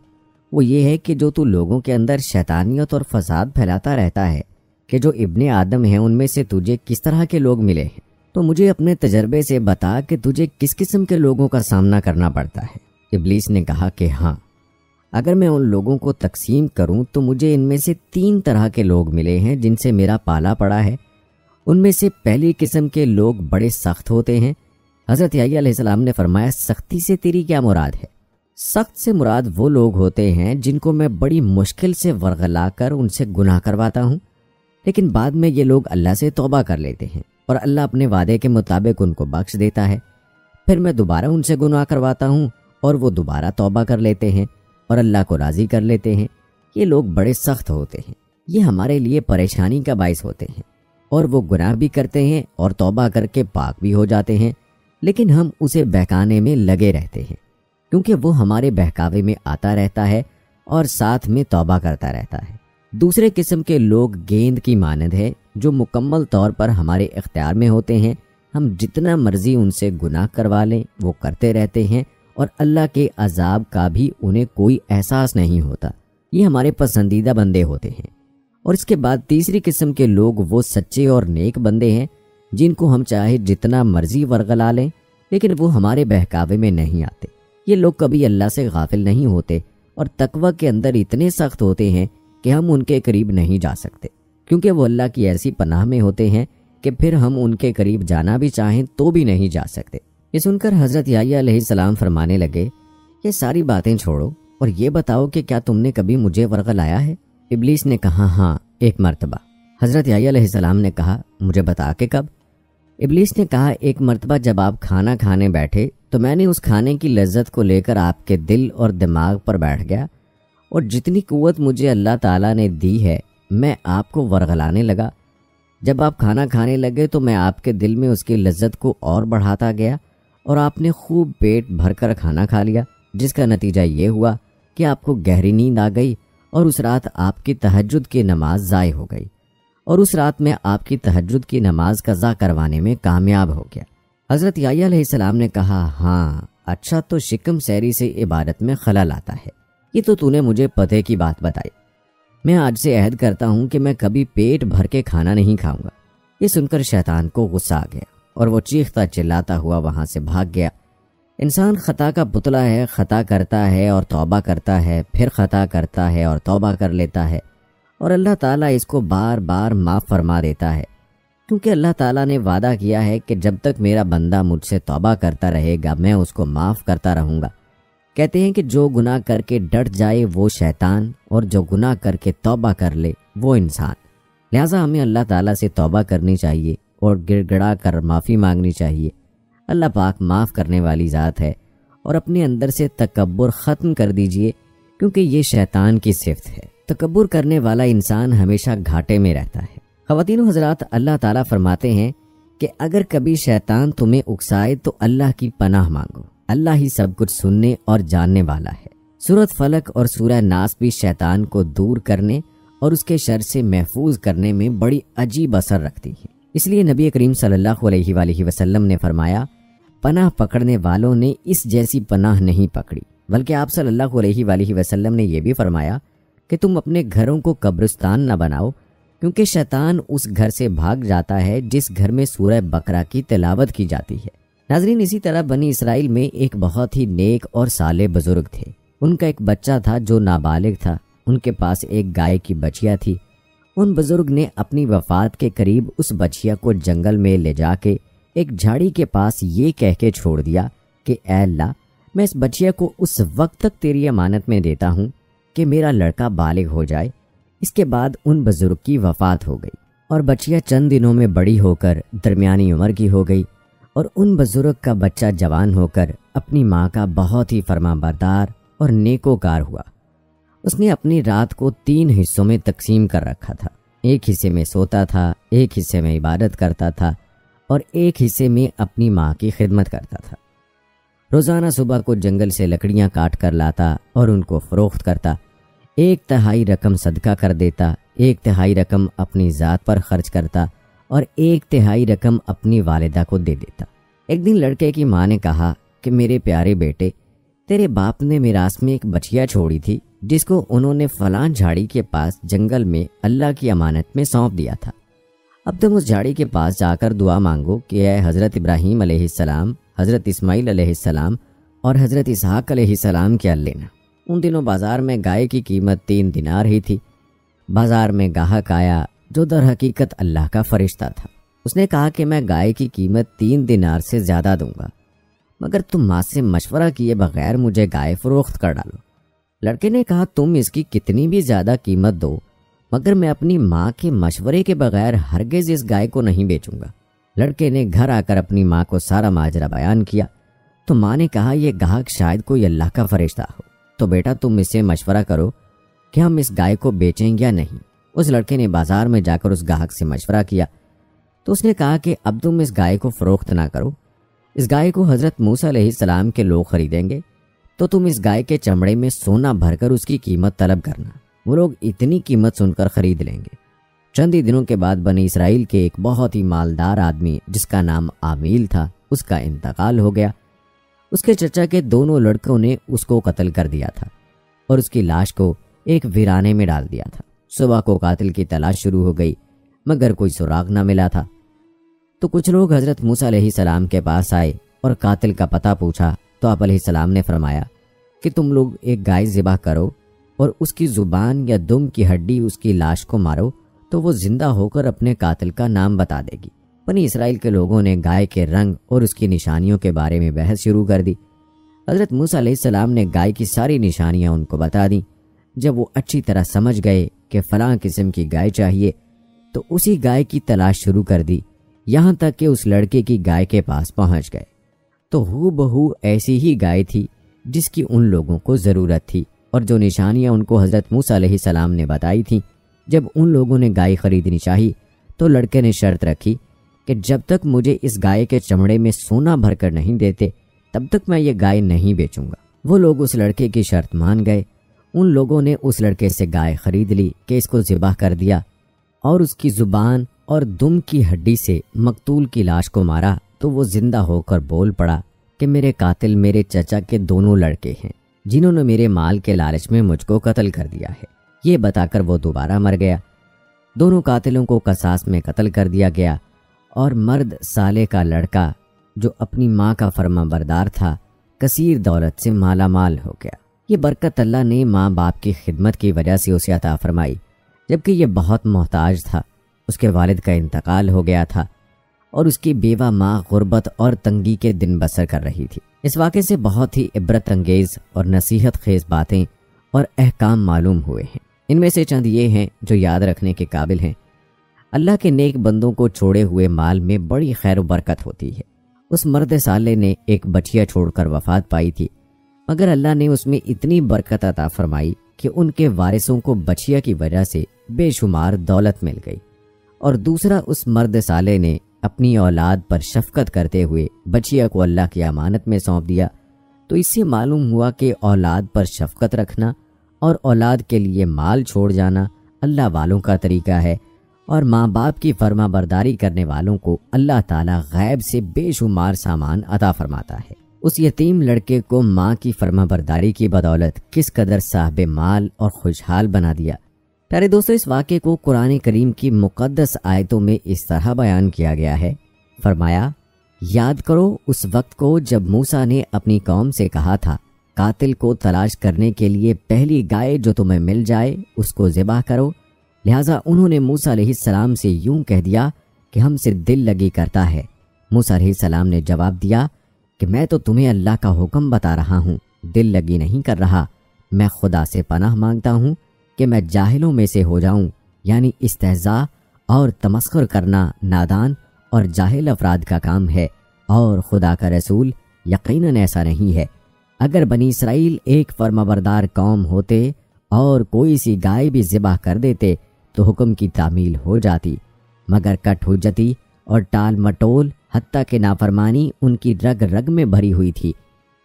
वो ये है कि जो तू लोगों के अंदर शैतानियत और फसाद फैलाता रहता है कि जो इब्ने आदम हैं उनमें से तुझे किस तरह के लोग मिले हैं, तो मुझे अपने तजर्बे से बता कि तुझे किस किस्म के लोगों का सामना करना पड़ता है। इब्लीस ने कहा कि हाँ, अगर मैं उन लोगों को तकसीम करूँ तो मुझे इनमें से तीन तरह के लोग मिले हैं जिनसे मेरा पाला पड़ा है। उनमें से पहली किस्म के लोग बड़े सख्त होते हैं। हज़रत याह्या अलैहिस्सलाम ने फरमाया, सख्ती से तेरी क्या मुराद है। सख्त से मुराद वो लोग होते हैं जिनको मैं बड़ी मुश्किल से वरगला कर उनसे गुनाह करवाता हूँ, लेकिन बाद में ये लोग अल्लाह से तौबा कर लेते हैं और अल्लाह अपने वादे के मुताबिक उनको बख्श देता है। फिर मैं दोबारा उनसे गुनाह करवाता हूँ और वो दोबारा तौबा कर लेते हैं और अल्लाह को राज़ी कर लेते हैं। ये लोग बड़े सख्त होते हैं, ये हमारे लिए परेशानी का बायस होते हैं और वो गुनाह भी करते हैं और तौबा करके पाक भी हो जाते हैं, लेकिन हम उसे बहकाने में लगे रहते हैं क्योंकि वो हमारे बहकावे में आता रहता है और साथ में तौबा करता रहता है। दूसरे किस्म के लोग गेंद की मानद है जो मुकम्मल तौर पर हमारे इख्तियार में होते हैं। हम जितना मर्जी उनसे गुनाह करवा लें वो करते रहते हैं और अल्लाह के अजाब का भी उन्हें कोई एहसास नहीं होता। ये हमारे पसंदीदा बंदे होते हैं। और इसके बाद तीसरी किस्म के लोग वो सच्चे और नेक बंदे हैं जिनको हम चाहे जितना मर्जी वरगला लें, लेकिन वो हमारे बहकावे में नहीं आते। ये लोग कभी अल्लाह से गाफिल नहीं होते और तकवा के अंदर इतने सख्त होते हैं कि हम उनके करीब नहीं जा सकते, क्योंकि वो अल्लाह की ऐसी पनाह में होते हैं कि फिर हम उनके करीब जाना भी चाहें तो भी नहीं जा सकते। ये सुनकर हज़रत याह्या अलैहिस्सलाम फरमाने लगे, ये सारी बातें छोड़ो और ये बताओ कि क्या तुमने कभी मुझे वरगलाया है। इब्लीस ने कहा, हाँ, एक मरतबा। हज़रत याह्या अलैहिस्सलाम ने कहा, मुझे बता के कब। इब्लीस ने कहा, एक मरतबा जब आप खाना खाने बैठे तो मैंने उस खाने की लज्जत को लेकर आपके दिल और दिमाग पर बैठ गया और जितनी क़ुव्वत मुझे अल्लाह ताला ने दी है मैं आपको वरगलाने लगा। जब आप खाना खाने लगे तो मैं आपके दिल में उसकी लज्जत को और बढ़ाता गया और आपने खूब पेट भरकर खाना खा लिया, जिसका नतीजा ये हुआ कि आपको गहरी नींद आ गई और उस रात आपकी तहज्जुद की नमाज ज़ाय हो गई और उस रात में आपकी तहज्जुद की नमाज कज़ा करवाने में कामयाब हो गया। हज़रत याह्या अलैहिस्सलाम ने कहा, हाँ अच्छा, तो शिकम सैरी से इबादत में खलल आता है, ये तो तूने मुझे पते की बात बताई। मैं आज से अहद करता हूँ कि मैं कभी पेट भर के खाना नहीं खाऊंगा। ये सुनकर शैतान को गुस्सा आ गया और वो चीखता चिल्लाता हुआ वहाँ से भाग गया। इंसान खता का पुतला है, खता करता है और तौबा करता है, फिर खता करता है और तौबा कर लेता है, और अल्लाह ताला इसको बार बार माफ़ फरमा देता है, क्योंकि अल्लाह ताला ने वादा किया है कि जब तक मेरा बंदा मुझसे तौबा करता रहेगा मैं उसको माफ़ करता रहूँगा। कहते हैं कि जो गुनाह करके डट जाए वो शैतान, और जो गुनाह करके तौबा कर ले वो इंसान। लिहाजा हमें अल्लाह ताला से तौबा करनी चाहिए और गिड़गिड़ा कर माफ़ी मांगनी चाहिए। अल्लाह पाक माफ़ करने वाली ज़ात है, और अपने अंदर से तकब्बुर ख़त्म कर दीजिए, क्योंकि ये शैतान की सिफ़त है। तकब्बुर करने वाला इंसान हमेशा घाटे में रहता है। ख़वातीनो हज़रात, अल्लाह ताला फरमाते हैं कि अगर कभी शैतान तुम्हें उकसाए तो अल्लाह की पनाह मांगो, अल्लाह ही सब कुछ सुनने और जानने वाला है। सूरत फलक और सूरह नास भी शैतान को दूर करने और उसके शर से महफूज करने में बड़ी अजीब असर रखती है। इसलिए नबी करीम सल्लल्लाहु अलैहि वसल्लम ने फरमाया, पनाह पकड़ने वालों ने इस जैसी पनाह नहीं पकड़ी। बल्कि आप सल्लल्लाहु अलैहि वसल्लम ने यह भी फरमाया कि तुम अपने घरों को कब्रिस्तान न बनाओ, क्योंकि शैतान उस घर से भाग जाता है जिस घर में सूरह बकरा की तिलावत की जाती है। नाजरीन, इसी तरह बनी इसराइल में एक बहुत ही नेक और साले बुजुर्ग थे। उनका एक बच्चा था जो नाबालिग था। उनके पास एक गाय की बछिया थी। उन बुजुर्ग ने अपनी वफात के करीब उस बछिया को जंगल में ले जाके एक झाड़ी के पास ये कह के छोड़ दिया कि ऐ अल्लाह, मैं इस बछिया को उस वक्त तक तेरी अमानत में देता हूँ कि मेरा लड़का बालिग हो जाए। इसके बाद उन बुजुर्ग की वफात हो गई और बछिया चंद दिनों में बड़ी होकर दरमियानी उम्र की हो गई, और उन बुजुर्ग का बच्चा जवान होकर अपनी माँ का बहुत ही फरमाबरदार और नेकोकार हुआ। उसने अपनी रात को तीन हिस्सों में तकसीम कर रखा था। एक हिस्से में सोता था, एक हिस्से में इबादत करता था, और एक हिस्से में अपनी माँ की खिदमत करता था। रोज़ाना सुबह को जंगल से लकड़ियाँ काट कर लाता और उनको फ़रोख्त करता। एक तिहाई रकम सदका कर देता, एक तिहाई रकम अपनी ज़ात पर खर्च करता और एक तिहाई रकम अपनी वालिदा को दे देता। एक दिन लड़के की माँ ने कहा कि मेरे प्यारे बेटे, तेरे बाप ने मिरास में एक बछिया छोड़ी थी जिसको उन्होंने फलां झाड़ी के पास जंगल में अल्लाह की अमानत में सौंप दिया था। अब तुम उस झाड़ी के पास जाकर दुआ मांगो कि ऐ हज़रत इब्राहीम अलैहिस्सलाम, हज़रत इस्माईल अलैहिस्सलाम और हज़रत इसहाक़ अलैहिस्सलाम के लेना। उन दिनों बाज़ार में गाय की कीमत तीन दिनार ही थी। बाज़ार में गाहक आया जो दर हकीकत अल्लाह का फ़रिश्ता था। उसने कहा कि मैं गाय की कीमत तीन दिनार से ज़्यादा दूंगा, मगर तुम माँ से मशवरा किए बग़ैर मुझे गाय फ़रोख्त कर डालो। लड़के ने कहा, तुम इसकी कितनी भी ज़्यादा कीमत दो, मगर मैं अपनी माँ के मशवरे के बगैर हरगिज़ इस गाय को नहीं बेचूंगा। लड़के ने घर आकर अपनी माँ को सारा माजरा बयान किया, तो माँ ने कहा, यह गाहक शायद कोई अल्लाह का फ़रिश्ता हो, तो बेटा तुम इससे मशवरा करो कि हम इस गाय को बेचें या नहीं। उस लड़के ने बाज़ार में जाकर उस गाहक से मशवरा किया, तो उसने कहा कि अब तुम इस गाय को फ़रोख्त ना करो। इस गाय को हज़रत मूसा अलैहिस्सलाम के लोग ख़रीदेंगे, तो तुम इस गाय के चमड़े में सोना भरकर उसकी कीमत तलब करना। वो लोग इतनी कीमत सुनकर ख़रीद लेंगे। चंद ही दिनों के बाद बनी इसराइल के एक बहुत ही मालदार आदमी जिसका नाम आमील था, उसका इंतकाल हो गया। उसके चचा के दोनों लड़कों ने उसको कत्ल कर दिया था और उसकी लाश को एक वीराने में डाल दिया था। सुबह को कातिल की तलाश शुरू हो गई, मगर कोई सुराग ना मिला था। तो कुछ लोग हज़रत मूसा अलैहिस्सलाम के पास आए और कातिल का पता पूछा, तो आप अलैहिस्सलाम ने फरमाया कि तुम लोग एक गाय ज़िबा करो और उसकी ज़ुबान या दुम की हड्डी उसकी लाश को मारो, तो वो ज़िंदा होकर अपने कातिल का नाम बता देगी। बनी इसराइल के लोगों ने गाय के रंग और उसकी निशानियों के बारे में बहस शुरू कर दी। हज़रत मूसा अलैहिस्सलाम ने गाय की सारी निशानियाँ उनको बता दी। जब वो अच्छी तरह समझ गए कि फ़लाँ किस्म की गाय चाहिए, तो उसी गाय की तलाश शुरू कर दी, यहाँ तक कि उस लड़के की गाय के पास पहुँच गए। तो हूबहू ऐसी ही गाय थी जिसकी उन लोगों को ज़रूरत थी, और जो निशानियाँ उनको हज़रत मूसा अलैहिस्सलाम ने बताई थी। जब उन लोगों ने गाय ख़रीदनी चाहिए, तो लड़के ने शर्त रखी कि जब तक मुझे इस गाय के चमड़े में सोना भरकर नहीं देते, तब तक मैं ये गाय नहीं बेचूंगा। वो लोग उस लड़के की शर्त मान गए उन लोगों ने उस लड़के से गाय खरीद ली कि इसको ज़िबाह कर दिया और उसकी ज़ुबान और दुम की हड्डी से मकतूल की लाश को मारा तो वो जिंदा होकर बोल पड़ा कि मेरे कातिल मेरे चचा के दोनों लड़के हैं जिन्होंने मेरे माल के लालच में मुझको कत्ल कर दिया है। ये बताकर वो दोबारा मर गया। दोनों कातिलों को कसास में कत्ल कर दिया गया और मर्द साले का लड़का जो अपनी माँ का फर्मा बरदार था कसीर दौलत से माला माल हो गया। ये बरकत अल्लाह ने माँ बाप की खिदमत की वजह से उसे अता फरमाई, जबकि यह बहुत मोहताज था। उसके वालिद का इंतकाल हो गया था और उसकी बेवा माँ गुर्बत और तंगी के दिन बसर कर रही थी। इस वाक़े से बहुत ही इबरत अंगेज़ और नसीहत खेज़ बातें और अहकाम मालूम हुए हैं। इनमें से चंद ये हैं जो याद रखने के काबिल हैं। अल्लाह के नेक बंदों को छोड़े हुए माल में बड़ी खैर व बरकत होती है। उस मर्द साले ने एक बछिया छोड़कर वफात पाई थी, मगर अल्लाह ने उसमें इतनी बरकत अता फरमाई कि उनके वारिसों को बछिया की वजह से बेशुमार दौलत मिल गई। और दूसरा, उस मर्द साले ने अपनी औलाद पर शफकत करते हुए बछिया को अल्लाह की अमानत में सौंप दिया, तो इससे मालूम हुआ कि औलाद पर शफकत रखना और औलाद के लिए माल छोड़ जाना अल्लाह वालों का तरीका है और माँ बाप की फर्मा बरदारी करने वालों को अल्लाह ताला गैब से बेशुमार सामान अता फरमाता है। उस यतीम लड़के को माँ की फर्मा बरदारी की बदौलत किस कदर साहब माल और खुशहाल बना दिया। प्यारे दोस्तों, इस वाक़े को कुरान करीम की मुक़द्दस आयतों में इस तरह बयान किया गया है। फरमाया, याद करो उस वक्त को जब मूसा ने अपनी कौम से कहा था, कातिल को तलाश करने के लिए पहली गाय जो तुम्हें मिल जाए उसको ज़िबाह करो। लिहाजा उन्होंने मूसा अलैहिस्सलाम से यूं कह दिया कि हमसे दिल लगी करता है। मूसा अलैहिस्सलाम ने जवाब दिया कि मैं तो तुम्हें अल्लाह का हुक्म बता रहा हूँ, दिल लगी नहीं कर रहा। मैं खुदा से पनाह मांगता हूँ कि मैं जाहिलों में से हो जाऊँ, यानी इस्तेहज़ा और तमस्खुर करना नादान और जाहिल अफराद का काम है और खुदा का रसूल यकीनन ऐसा नहीं है। अगर बनी इसराइल एक फरमाबरदार कौम होते और कोई सी गाय भी ज़िबाह कर देते तो हुक्म की तामील हो जाती, मगर कट हुज्जती और टाल मटोल हत्ता के नाफरमानी उनकी रग रग में भरी हुई थी।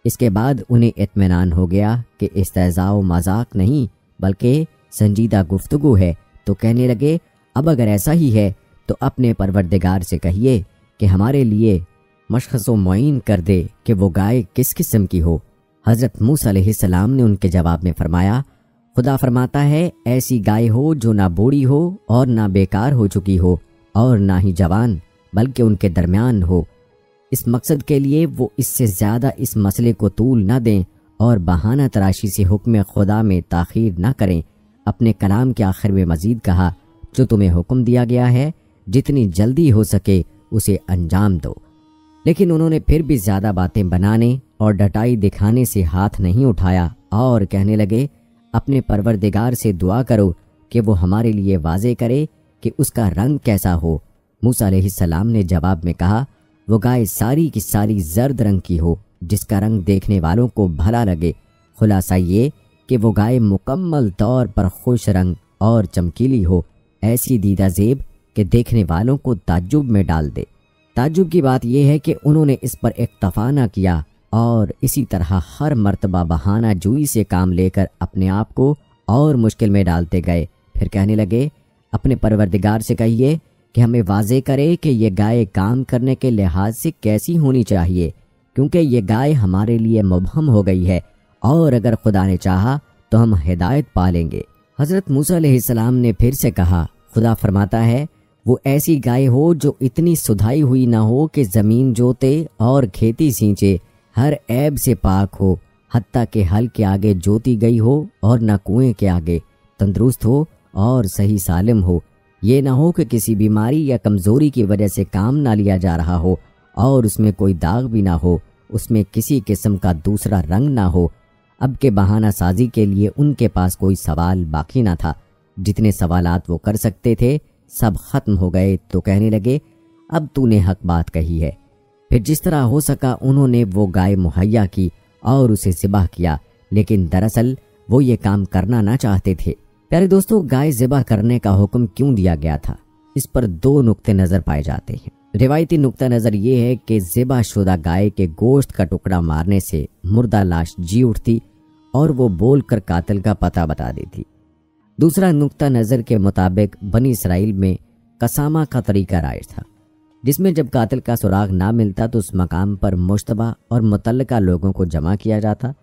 इसके बाद उन्हें इत्मीनान हो गया कि इस्तेज़ा व मजाक नहीं बल्कि संजीदा गुफ्तगू है, तो कहने लगे, अब अगर ऐसा ही है तो अपने परवरदिगार से कहिए कि हमारे लिए मशख़स व मुईन कर दे कि वो गाय किस किस्म की हो। हज़रत मूसा अलैहिस्सलाम ने उनके जवाब में फरमाया, खुदा फरमाता है, ऐसी गाय हो जो ना बूढ़ी हो और ना बेकार हो चुकी हो और ना ही जवान, बल्कि उनके दरमियान हो। इस मकसद के लिए वो इससे ज़्यादा इस मसले को तूल ना दें और बहाना तराशी से हुक्म खुदा में ताख़ीर ना करें। अपने कलाम के आखिर में मज़ीद कहा, जो तुम्हें हुक्म दिया गया है जितनी जल्दी हो सके उसे अंजाम दो। लेकिन उन्होंने फिर भी ज़्यादा बातें बनाने और डटाई दिखाने से हाथ नहीं उठाया और कहने लगे, अपने परवरदिगार से दुआ करो कि वो हमारे लिए वाजे करे कि उसका रंग कैसा हो। मूसा अलैहिस्सलाम ने जवाब में कहा, वो गाय सारी की सारी जर्द रंग की हो जिसका रंग देखने वालों को भला लगे। खुलासा ये कि वो गाय मुकम्मल तौर पर खुश रंग और चमकीली हो, ऐसी दीदा ज़ेब कि देखने वालों को ताज्जुब में डाल दे। ताज्जुब की बात यह है कि उन्होंने इस पर इक्तफ़ा न किया और इसी तरह हर मर्तबा बहाना जुई से काम लेकर अपने आप को और मुश्किल में डालते गए। फिर कहने लगे, अपने परवरदिगार से कहिए कि हमें वाजे करे कि यह गाय काम करने के लिहाज से कैसी होनी चाहिए, क्योंकि यह गाय हमारे लिए मुबहम हो गई है और अगर खुदा ने चाहा तो हम हिदायत पा लेंगे। हज़रत मूसा अलैहिस्सलाम ने फिर से कहा, खुदा फरमाता है, वो ऐसी गाय हो जो इतनी सुधाई हुई ना हो कि ज़मीन जोते और खेती सींचे, हर ऐब से पाक हो, हत्ता के हल के आगे जोती गई हो और ना कुएं के आगे, तंदुरुस्त हो और सही सालिम हो। ये ना हो कि किसी बीमारी या कमज़ोरी की वजह से काम ना लिया जा रहा हो और उसमें कोई दाग भी ना हो, उसमें किसी किस्म का दूसरा रंग ना हो। अब के बहाना साजी के लिए उनके पास कोई सवाल बाकी ना था। जितने सवालात वो कर सकते थे सब ख़त्म हो गए, तो कहने लगे, अब तूने हक बात कही है। फिर जिस तरह हो सका उन्होंने वो गाय मुहैया की और उसे ज़िबाह किया, लेकिन दरअसल वो ये काम करना ना चाहते थे। प्यारे दोस्तों, गाय ज़िबाह करने का हुक्म क्यों दिया गया था, इस पर दो नुक्ते नज़र पाए जाते हैं। रिवायती नुक्ता नज़र ये है कि ज़िबाह शुदा गाय के गोश्त का टुकड़ा मारने से मुर्दा लाश जी उठती और वो बोलकर कातिल का पता बता देती। दूसरा नुक्ता नज़र के मुताबिक बनी इसराइल में कसामा का तरीका राइज था, जिसमें जब कातिल का सुराग ना मिलता तो उस मकाम पर मुश्तबा और मुतल्लका लोगों को जमा किया जाता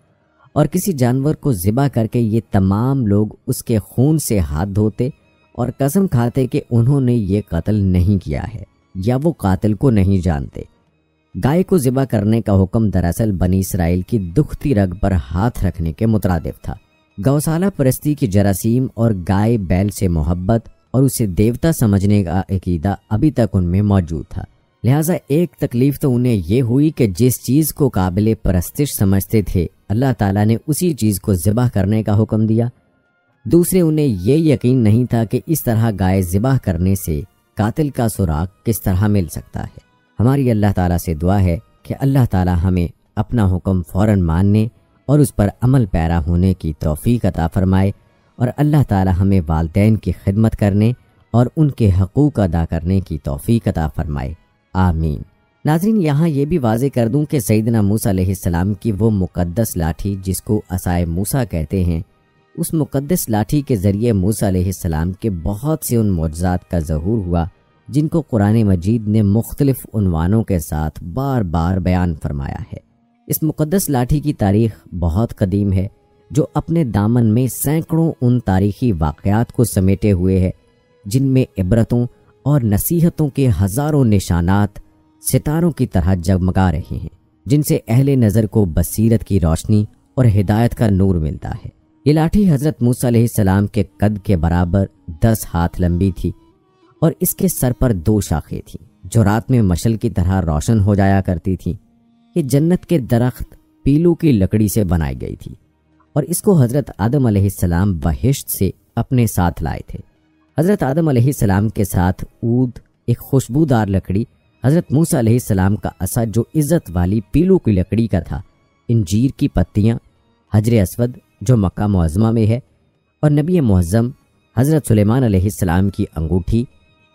और किसी जानवर को ज़िबा करके ये तमाम लोग उसके खून से हाथ धोते और कसम खाते कि उन्होंने ये कत्ल नहीं किया है या वो कातिल को नहीं जानते। गाय को ज़िबा करने का हुक्म दरअसल बनी इसराइल की दुखती रग पर हाथ रखने के मुतरादिफ था। गौशाला परस्ती की जरासीम और गाय बैल से मोहब्बत और उसे देवता समझने का अकीदा अभी तक उनमें मौजूद था। लिहाजा एक तकलीफ़ तो उन्हें यह हुई कि जिस चीज़ को काबिल परस्तिश समझते थे अल्लाह ताला ने उसी चीज़ को ज़िबा करने का हुक्म दिया। दूसरे उन्हें यह यकीन नहीं था कि इस तरह गाय ज़िबा करने से कातिल का सुराग किस तरह मिल सकता है। हमारी अल्लाह ताला से दुआ है कि अल्लाह ताला हमें अपना हुक्म फ़ौरन मानने और उस पर अमल पैरा होने की तौफीक अता फरमाए और अल्लाह ताला हमें वालिदैन की खिदमत करने और उनके हकूक़ अदा करने की तौफीक अता फरमाए। आमीन। नाज़रीन, यहाँ ये भी वाज़े कर दूँ कि सैयदना मूसा अलैहिस्सलाम की वो मुक़द्दस लाठी जिसको असाए मूसा कहते हैं, उस मुक़द्दस लाठी के ज़रिए मूसा अलैहिस्सलाम के बहुत से उन मुअज़ज़ात का ज़हूर हुआ जिनको कुरान मजीद ने मुख्तलिफ़ उन्वानों के साथ बार बार बयान फरमाया है। इस मुक़द्दस लाठी की तारीख़ बहुत कदीम है, जो अपने दामन में सैकड़ों उन तारीख़ी वाक़यात को समेटे हुए है जिनमें इबरतों और नसीहतों के हज़ारों निशानात सितारों की तरह जगमगा रहे हैं, जिनसे अहले नज़र को बसीरत की रोशनी और हिदायत का नूर मिलता है। ये लाठी हज़रत मूसा अलैहिस्सलाम के कद के बराबर दस हाथ लंबी थी और इसके सर पर दो शाखें थीं जो रात में मशल की तरह रोशन हो जाया करती थीं। ये जन्नत के दरख्त पीलू की लकड़ी से बनाई गई थी और इसको हज़रत आदम अलैहिस्सलाम बहिश्त से अपने साथ लाए थे। हज़रत आदम अलैहिस्सलाम के साथ ऊद, एक खुशबूदार लकड़ी, हज़रत मूसा अलैहिस्सलाम का असा जो इज़्ज़त वाली पीलू की लकड़ी का था, इंजीर की पत्तियाँ, हजर असवद जो मक्का मुअज़्ज़मा में है और नबी मुअज़्ज़म हज़रत सुलेमान अलैहिस्सलाम की अंगूठी,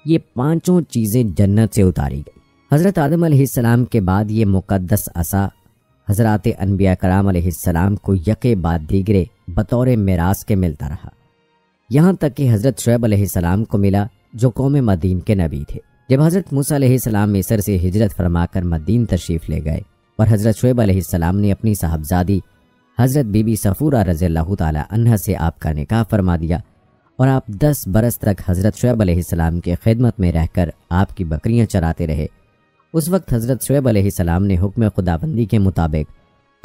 ये पाँचों चीज़ें जन्नत से उतारी गई। हज़रत आदम अलैहिस्सलाम के बाद ये मुक़द्दस असा हज़रात अनबिया कराम अलैहिस्सलाम को यके बाद दीगरे बतौर मिरास के मिलता रहा, यहाँ तक कि हज़रत शुएब अलैहिस्सलाम को मिला जो कौम मदीन के नबी थे। जब हज़रत मूसा अलैहिस्सलाम मिस्र से हिजरत फरमाकर मदीन तशरीफ़ ले गए और हज़रत शुएब अलैहिस्सलाम ने अपनी साहबजादी हज़रत बीबी सफ़ूरा रज़ियल्लाहु ताला अन्हा से आपका निकाह फरमा दिया और आप दस बरस तक हज़रत शुएब अलैहिस्सलाम के खिदमत में रहकर आपकी बकरियां चराते रहे। उस वक्त हज़रत शुएब अलैहिस्सलाम ने हुक्म खुदाबंदी के मुताबिक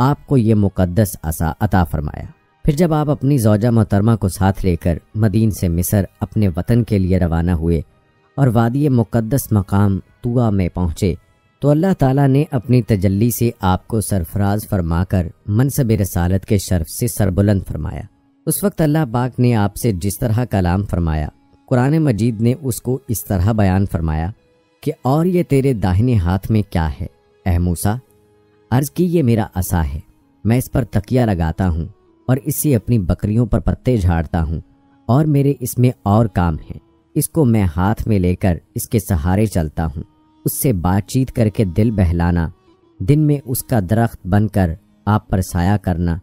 आपको ये मुक़द्दस असा अता फ़रमाया। फिर जब आप अपनी ज़ौजा मोहतरमा को साथ लेकर मदीन से मिस्र अपने वतन के लिए रवाना हुए और वादी मुक़द्दस मकाम तुआ में पहुँचे तो अल्लाह ताला ने अपनी तजल्ली से आपको सरफराज फरमाकर मनसब रसालत के शर्फ से सरबुलंद फरमाया। उस वक्त अल्लाह पाक ने आपसे जिस तरह कलाम फरमाया, कुरान मजीद ने उसको इस तरह बयान फरमाया कि और ये तेरे दाहिने हाथ में क्या है ऐ मूसा? अर्ज़ की, ये मेरा असा है, मैं इस पर तकिया लगाता हूँ और इससे अपनी बकरियों पर पत्ते झाड़ता हूँ और मेरे इसमें और काम हैं। इसको मैं हाथ में लेकर इसके सहारे चलता हूँ, उससे बातचीत करके दिल बहलाना, दिन में उसका दरख्त बनकर आप पर साया करना,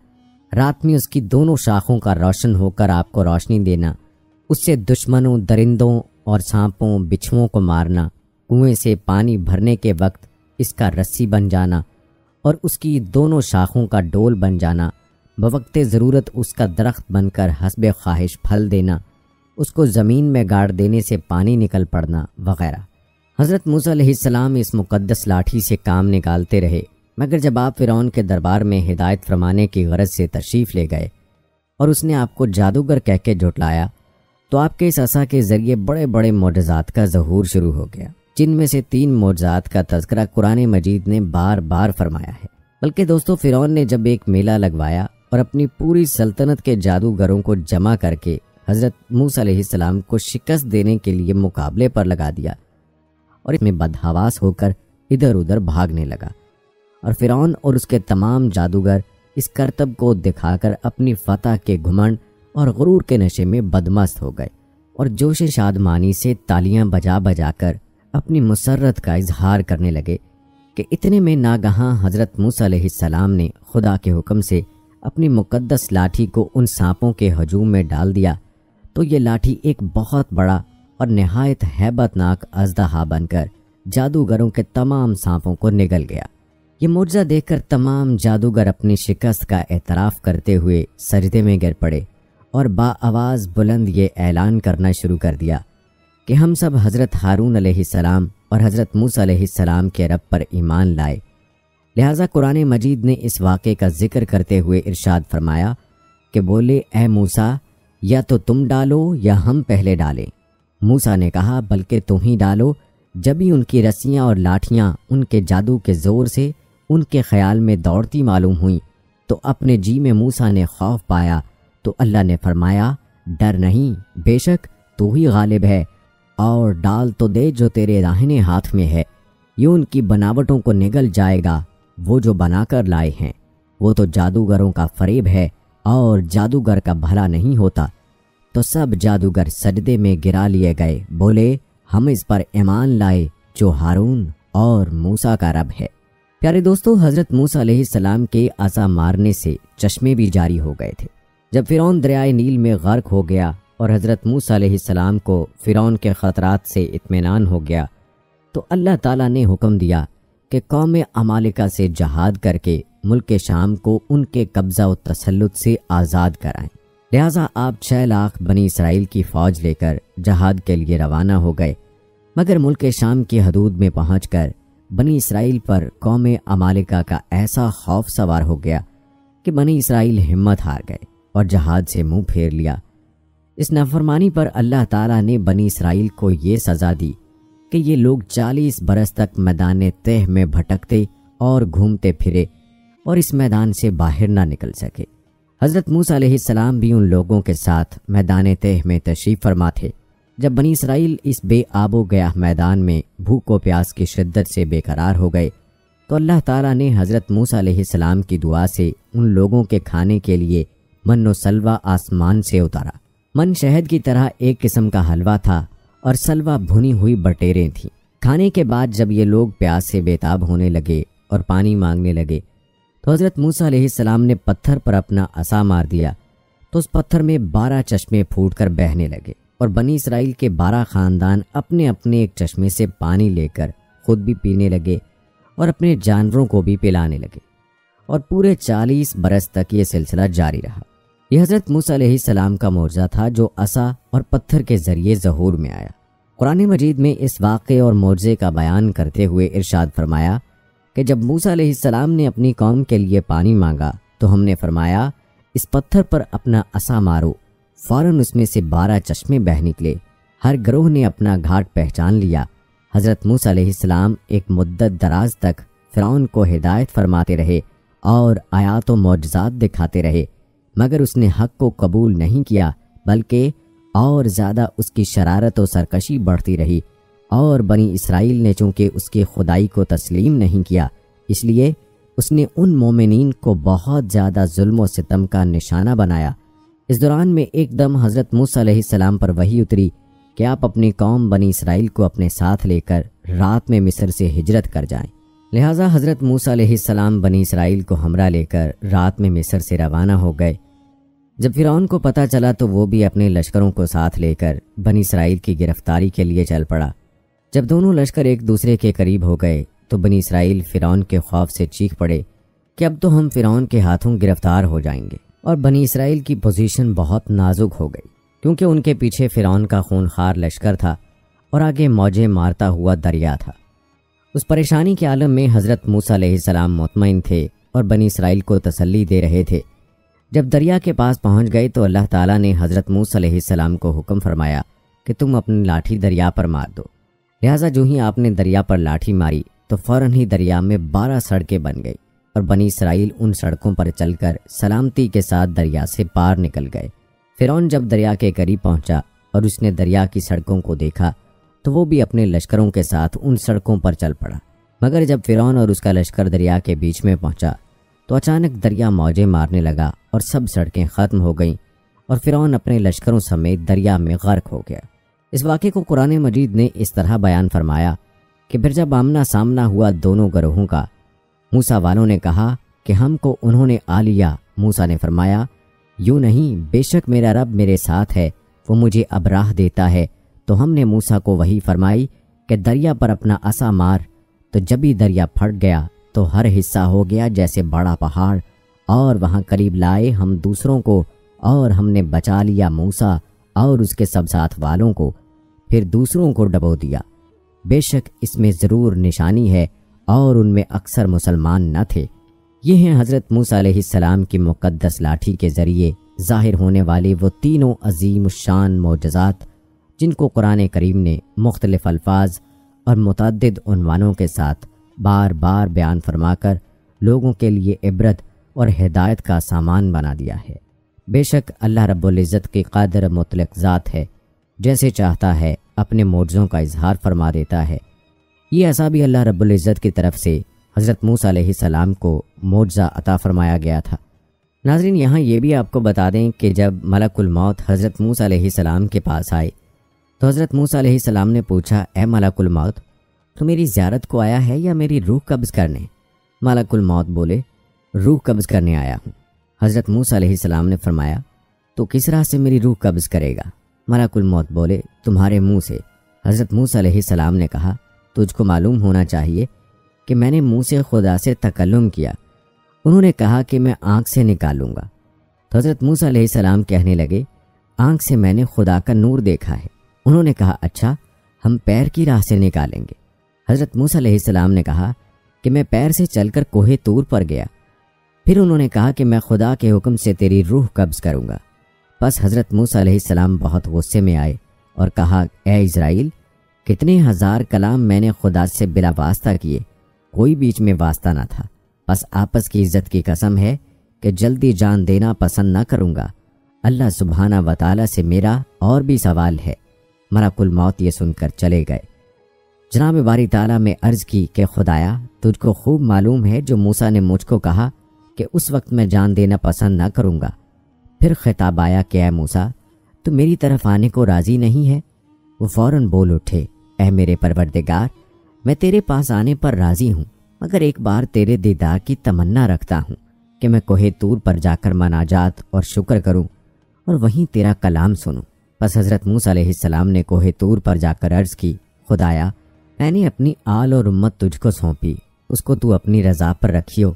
रात में उसकी दोनों शाखों का रोशन होकर आपको रोशनी देना, उससे दुश्मनों, दरिंदों और सांपों, बिच्छुओं को मारना, कुएं से पानी भरने के वक्त इसका रस्सी बन जाना और उसकी दोनों शाखों का डोल बन जाना, बवक्ते ज़रूरत उसका दरख्त बनकर हस्बे ख्वाहिश फल देना, उसको ज़मीन में गाड़ देने से पानी निकल पड़ना वगैरह। हज़रत मूसा अलैहिस्सलाम इस मुक़द्दस लाठी से काम निकालते रहे, मगर जब आप फ़िरौन के दरबार में हिदायत फरमाने की गरज से तशरीफ़ ले गए और उसने आपको जादूगर कह के झुटलाया तो आपके इस असा के ज़रिए बड़े बड़े मोजज़ात का ज़हूर शुरू हो गया, जिनमें से तीन मोजज़ात का तज़करा कुरान मजीद ने बार बार फरमाया है। बल्कि दोस्तों, फ़िरौन ने जब एक मेला लगवाया और अपनी पूरी सल्तनत के जादूगरों को जमा करके हज़रत मूसा अलैहिस्सलाम को शिकस्त देने के लिए मुकाबले पर लगा दिया और इसमें बदहवास होकर इधर उधर भागने लगा और फ़िरौन और उसके तमाम जादूगर इस करतब को दिखाकर अपनी फतह के घुमंड और गुरूर के नशे में बदमस्त हो गए और जोश शादमानी से तालियां बजा बजा कर अपनी मुसर्रत का इजहार करने लगे कि इतने में नागहां हज़रत मूसा अलैहिस्सलाम ने खुदा के हुक्म से अपनी मुकद्दस लाठी को उन सांपों के हजूम में डाल दिया तो ये लाठी एक बहुत बड़ा और नहायत हैबतनाक अजदहा बनकर जादूगरों के तमाम सांपों को निगल गया। ये मुर्जा देखकर तमाम जादूगर अपनी शिकस्त का एतराफ़ करते हुए सजदे में गिर पड़े और बाआवाज़ बुलंद ये ऐलान करना शुरू कर दिया कि हम सब हज़रत हारून अलैहिस्सलाम और हज़रत मूसा अलैहिस्सलाम के रब पर ईमान लाए। लिहाजा कुरान मजीद ने इस वाक़े का जिक्र करते हुए इरशाद फरमाया कि बोले, ए मूसा, या तो तुम डालो या हम पहले डालें। मूसा ने कहा, बल्कि तुम ही डालो। जब ही उनकी रस्सियाँ और लाठियाँ उनके जादू के ज़ोर से उनके ख़्याल में दौड़ती मालूम हुई तो अपने जी में मूसा ने खौफ पाया, तो अल्लाह ने फरमाया, डर नहीं, बेशक तू ही गालिब है, और डाल तो दे जो तेरे दाहिने हाथ में है, ये उनकी बनावटों को निगल जाएगा, वो जो बनाकर लाए हैं। वो तो जादूगरों का फरेब है और जादूगर का भला नहीं होता। तो सब जादूगर सजदे में गिरा लिए गए, बोले, हम इस पर ईमान लाए जो हारून और मूसा का रब है। प्यारे दोस्तों, हज़रत मूसा अलैहिस्सलाम के आसा मारने से चश्मे भी जारी हो गए थे। जब फ़िरौन दरियाए नील में गर्क हो गया और हज़रत मूसा अलैहिस्सलाम को फ़िरौन के ख़तरात से इत्मीनान हो गया तो अल्लाह ताला ने हुक्म दिया कि कौम अमालिका से जहाद करके मुल्क शाम को उनके कब्ज़ा व तसल्लुत से आज़ाद कराएं। लिहाजा आप छः लाख बनी इसराइल की फ़ौज लेकर जहाद के लिए रवाना हो गए, मगर मुल्क शाम की हदूद में पहुँचकर बनी इसराइल पर कौम अमालिका का ऐसा खौफ सवार हो गया कि बनी इसराइल हिम्मत हार गए और जहाद से मुंह फेर लिया। इस नाफरमानी पर अल्लाह ताला ने बनी इसराइल को ये सज़ा दी कि ये लोग चालीस बरस तक मैदान तेह में भटकते और घूमते फिरे और इस मैदान से बाहर ना निकल सके। हज़रत मूसा अलैहिस्सलाम भी उन लोगों के साथ मैदान तेह में तशरीफ़ फरमा थे। जब बनी इसराइल इस बेआबो गया मैदान में भूख व प्यास की शिद्दत से बेकरार हो गए तो अल्लाह ताला ने हज़रत मूसा अलैहिस्सलाम की दुआ से उन लोगों के खाने के लिए मन्नो सलवा आसमान से उतारा। मन शहद की तरह एक किस्म का हलवा था और सलवा भुनी हुई बटेरें थीं। खाने के बाद जब ये लोग प्यास से बेताब होने लगे और पानी मांगने लगे तो हज़रत मूसा अलैहिस्सलाम ने पत्थर पर अपना असा मार दिया तो उस पत्थर में बारह चश्मे फूट कर बहने लगे और बनी इसराइल के बारह ख़ानदान अपने अपने एक चश्मे से पानी लेकर ख़ुद भी पीने लगे और अपने जानवरों को भी पिलाने लगे और पूरे चालीस बरस तक ये सिलसिला जारी रहा। यह हज़रत मूसा अलैहिस्सलाम का मोर्जा था जो असा और पत्थर के ज़रिए ज़हूर में आया। कुरान मजीद में इस वाक़े और मोर्जे का बयान करते हुए इरशाद फरमाया कि जब मूसा अलैहिस्सलाम ने अपनी कौम के लिए पानी मांगा तो हमने फरमाया, इस पत्थर पर अपना असा मारो। फ़ौरन उसमें से बारह चश्मे बह निकले। हर ग्रोह ने अपना घाट पहचान लिया। हज़रत मूसा अलैहिस्सलाम एक मुद्दत दराज तक फ़िरौन को हिदायत फरमाते रहे और आयात व मौजज़ात दिखाते रहे, मगर उसने हक़ को कबूल नहीं किया, बल्कि और ज़्यादा उसकी शरारत और सरकशी बढ़ती रही। और बनी इसराइल ने चूँकि उसकी खुदाई को तस्लीम नहीं किया, इसलिए उसने उन मोमिनीन को बहुत ज़्यादा जुल्म व सितम का निशाना बनाया। इस दौरान में एकदम हज़रत मूसा अलैहिस्सलाम पर वही उतरी कि आप अपनी कौम बनी इसराइल को अपने साथ लेकर रात में मिस्र से हिजरत कर जाएं। लिहाजा हज़रत मूसा अलैहिस्सलाम बनी इसराइल को हमरा लेकर रात में मिस्र से रवाना हो गए। जब फ़िरौन को पता चला तो वो भी अपने लश्करों को साथ लेकर बनी इसराइल की गिरफ्तारी के लिए चल पड़ा। जब दोनों लश्कर एक दूसरे के करीब हो गए तो बनी इसराइल फ़िरौन के खौफ से चीख पड़े कि अब तो हम फ़िरौन के हाथों गिरफ्तार हो जाएंगे। और बनी इसराइल की पोजीशन बहुत नाजुक हो गई क्योंकि उनके पीछे फ़िरौन का खूनखार लश्कर था और आगे मौजें मारता हुआ दरिया था। उस परेशानी के आलम में हज़रत मूसा अलैहिस्सलाम मुतमईन थे और बनी इसराइल को तसल्ली दे रहे थे। जब दरिया के पास पहुंच गए तो अल्लाह ताला ने हज़रत मूसा अलैहिस्सलाम को हुक्म फरमाया कि तुम अपनी लाठी दरिया पर मार दो। लिहाजा जो ही आपने दरिया पर लाठी मारी तो फ़ौरन ही दरिया में बारह सड़कें बन गई और बनी इसराइल उन सड़कों पर चलकर सलामती के साथ दरिया से पार निकल गए। फ़िरौन जब दरिया के करीब पहुंचा और उसने दरिया की सड़कों को देखा तो वो भी अपने लश्करों के साथ उन सड़कों पर चल पड़ा, मगर जब फ़िरौन और उसका लश्कर दरिया के बीच में पहुंचा तो अचानक दरिया मौजें मारने लगा और सब सड़कें ख़त्म हो गईं और फ़िरौन अपने लश्करों समेत दरिया में गर्क हो गया। इस वाक़े को कुरान मजीद ने इस तरह बयान फरमाया कि फिर जब आमना सामना हुआ दोनों गरोहों का, मूसा वालों ने कहा कि हमको उन्होंने आ लिया मूसा ने फरमाया, यूँ नहीं, बेशक मेरा रब मेरे साथ है, वो मुझे अब राह देता है। तो हमने मूसा को वही फरमाई कि दरिया पर अपना असा मार, तो जब ही दरिया फट गया तो हर हिस्सा हो गया जैसे बड़ा पहाड़, और वहाँ करीब लाए हम दूसरों को, और हमने बचा लिया मूसा और उसके सब साथ वालों को, फिर दूसरों को डबो दिया। बेशक इसमें ज़रूर निशानी है, और उनमें अक्सर मुसलमान न थे। ये हैं हज़रत मूसा अलैहिस्सलाम की मुक़द्दस लाठी के ज़रिए ज़ाहिर होने वाले वो तीनों अजीम शान मोजज़ात, जिनको कुरान करीम ने मुख्तलिफ़ अल्फाज और मुतअद्दिद उन्वानों के साथ बार बार बयान फरमाकर लोगों के लिए इबरत और हिदायत का सामान बना दिया है। बेशक अल्लाह रब्बुल इज़्ज़त की क़ादिर मुतलक़ ज़ात है, जैसे चाहता है अपने मोजज़ों का इजहार फरमा देता है। ये ऐसा भी अल्लाह रब्बुल इज़्ज़त की तरफ से हज़रत मूसा अलैहिस्सलाम को मोजज़ा अता फरमाया गया था। नाज़रीन, यहाँ ये भी आपको बता दें कि जब मलकुल मौत हज़रत मूसा अलैहिस्सलाम के पास आए तो हज़रत मूसा अलैहिस्सलाम ने पूछा, ए मलकुल मौत, तू मेरी ज़ियारत को आया है या मेरी रूह कब्ज़ करने? मलकुल मौत बोले, रूह कब्ज़ करने आया हूँ। हज़रत मूसा अलैहिस्सलाम ने फरमाया, तो किस राह से मेरी रूह कब्ज़ करेगा? मलकुल मौत बोले, तुम्हारे मुँह से। हज़रत मूसा अलैहिस्सलाम ने कहा, तुझको मालूम होना चाहिए कि मैंने मुँह से खुदा से तकल्लुम किया। उन्होंने कहा कि मैं आँख से निकालूंगा। तो हज़रत मूसा अलैहिस्सलाम कहने लगे, आँख से मैंने खुदा का नूर देखा है। उन्होंने कहा, अच्छा, हम पैर की राह से निकालेंगे। हज़रत मूसा अलैहिस्सलाम ने कहा कि मैं पैर से चलकर कोहे तूर पर गया। फिर उन्होंने कहा कि मैं खुदा के हुक्म से तेरी रूह कब्ज़ करूँगा। बस हज़रत मूसा अलैहिस्सलाम बहुत गुस्से में आए और कहा, ए इज़राइल, कितने हज़ार कलाम मैंने खुदा से बिला वास्ता किए, कोई बीच में वास्ता ना था। बस आपस की इज़्ज़त की कसम है कि जल्दी जान देना पसंद ना करूँगा। अल्लाह सुबहाना व तआला से मेरा और भी सवाल है। मलकुल मौत ये सुनकर चले गए। जनाब बारी ताला में अर्ज़ की कि खुदाया, तुझको खूब मालूम है जो मूसा ने मुझको कहा कि उस वक्त मैं जान देना पसंद ना करूँगा। फिर खिताब आया कि ऐ मूसा, तू मेरी तरफ आने को राज़ी नहीं है। वो फ़ौरन बोल उठे, ऐ मेरे परवरदिगार, मैं तेरे पास आने पर राज़ी हूँ, मगर एक बार तेरे दीदार की तमन्ना रखता हूँ कि मैं कोहे तूर पर जाकर मनाजात और शुक्र करूँ और वहीं तेरा कलाम सुनूँ। बस हज़रत मूसा अलैहिस्सलाम ने कोहे तूर पर जाकर अर्ज़ की, खुदाया, मैंने अपनी आल और उम्मत तुझको सौंपी, उसको तू अपनी रज़ा पर रखियो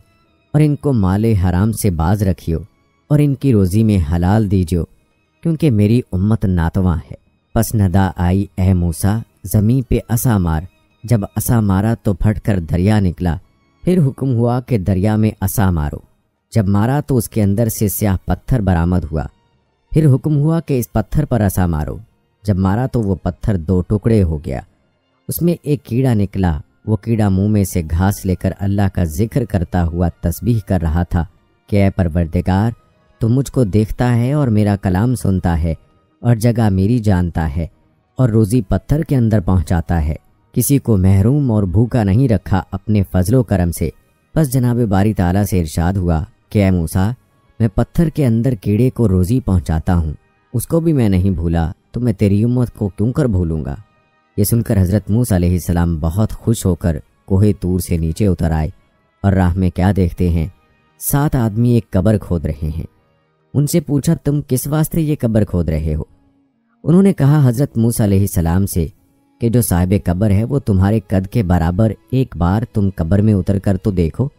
और इनको माले हराम से बाज रखियो और इनकी रोज़ी में हलाल दीजियो, क्योंकि मेरी उम्मत नातवां है। बस नदा आई, ए मूसा, ज़मीन पे असा मार। जब असा मारा तो फट कर दरिया निकला। फिर हुक्म हुआ कि दरिया में असा मारो। जब मारा तो उसके अंदर से स्याह पत्थर बरामद हुआ। फिर हुक्म हुआ कि इस पत्थर पर असा मारो। जब मारा तो वो पत्थर दो टुकड़े हो गया, उसमें एक कीड़ा निकला। वो कीड़ा मुंह में से घास लेकर अल्लाह का जिक्र करता हुआ तस्बीह कर रहा था कि ऐ परवरदिगार, तू मुझको देखता है और मेरा कलाम सुनता है और जगह मेरी जानता है और रोज़ी पत्थर के अंदर पहुँचाता है, किसी को महरूम और भूखा नहीं रखा अपने फ़ज़लो करम से। बस जनाब बारी ताला से इरशाद हुआ कि ऐ मूसा, मैं पत्थर के अंदर कीड़े को रोज़ी पहुंचाता हूं, उसको भी मैं नहीं भूला, तो मैं तेरी उम्मत को क्यों कर भूलूंगा। ये सुनकर हज़रत मूसा अलैहिस्सलाम बहुत खुश होकर कोहे तूर से नीचे उतर आए और राह में क्या देखते हैं, सात आदमी एक कब्र खोद रहे हैं। उनसे पूछा, तुम किस वास्ते ये कब्र खोद रहे हो? उन्होंने कहा हज़रत मूसा अलैहिस्सलाम से कि जो साहिब कब्र है वो तुम्हारे कद के बराबर, एक बार तुम कब्र में उतर कर तो देखो,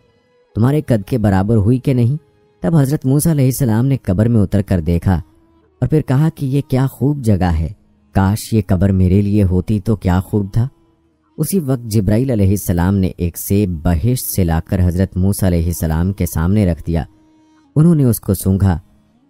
तुम्हारे कद के बराबर हुई कि नहीं। तब हज़रत मूसा अलैहिस्सलाम ने कब्र में उतर कर देखा और फिर कहा कि ये क्या खूब जगह है, काश ये कब्र मेरे लिए होती तो क्या खूब था। उसी वक्त जिब्राईल अलैहिस्सलाम ने एक सेब बहिश्त से लाकर हज़रत मूसा अलैहिस्सलाम के सामने रख दिया। उन्होंने उसको सूंघा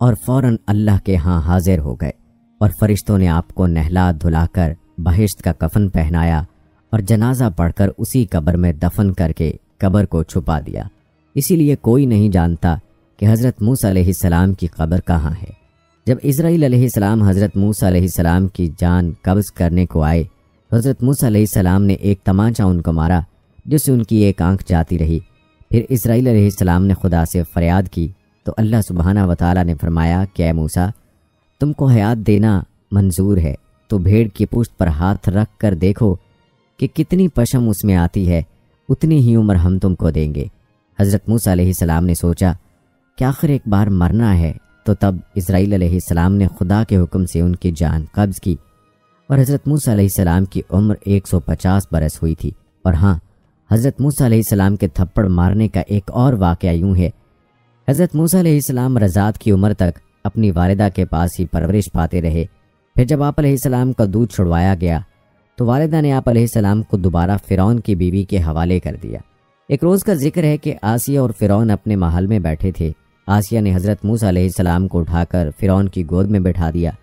और फ़ौरन अल्लाह के यहाँ हाजिर हो गए और फरिश्तों ने आपको नहला धुलाकर बहिश्त का कफन पहनाया और जनाजा पढ़कर उसी कब्र में दफन करके कब्र को छुपा दिया। इसीलिए कोई नहीं जानता कि हज़रत मूसा अलैहिस्सलाम की कब्र कहाँ है। जब इज़राइल अलैहिस्सलाम हज़रत मूसा अलैहिस्सलाम की जान कब्ज़ करने को आए तो हज़रत मूसा अलैहिस्सलाम ने एक तमाचा उनको मारा जिससे उनकी एक आंख जाती रही। फिर इज़राइल अलैहिस्सलाम ने खुदा से फ़रियाद की तो अल्लाह सुबहाना व तआला ने फरमाया कि ऐ मूसा, तुमको हयात देना मंजूर है, तो भेड़ की पुश्त पर हाथ रख कर देखो कि कितनी पशम उसमें आती है, उतनी ही उम्र हम तुमको देंगे। हज़रत मूसा अलैहिस्सलाम ने सोचा कि आखिर एक बार मरना है। तो तब इज़राइल अलैहिस्सलाम ने खुदा के हुक्म से उनकी जान कब्ज़ की और हज़रत मूसा अलैहिस्सलाम की उम्र एक सौ पचास बरस हुई थी। और हाँ, हज़रत मूसा अलैहिस्सलाम के थप्पड़ मारने का एक और वाक़या यूँ है। हज़रत मूसा अलैहिस्सलाम रज़ात की उम्र तक अपनी वालिदा के पास ही परवरिश पाते रहे। फिर जब आप अलैहिस्सलाम का दूध छुड़वाया गया तो वालिदा ने आप अलैहिस्सलाम को दोबारा फ़िरौन की बीवी के हवाले कर दिया। एक रोज़ का जिक्र है कि आसिया और फ़िरौन अपने महल में बैठे थे। आसिया ने हज़रत मूसा अलैहिस्सलाम को उठाकर फ़िरौन की गोद में बैठा दिया।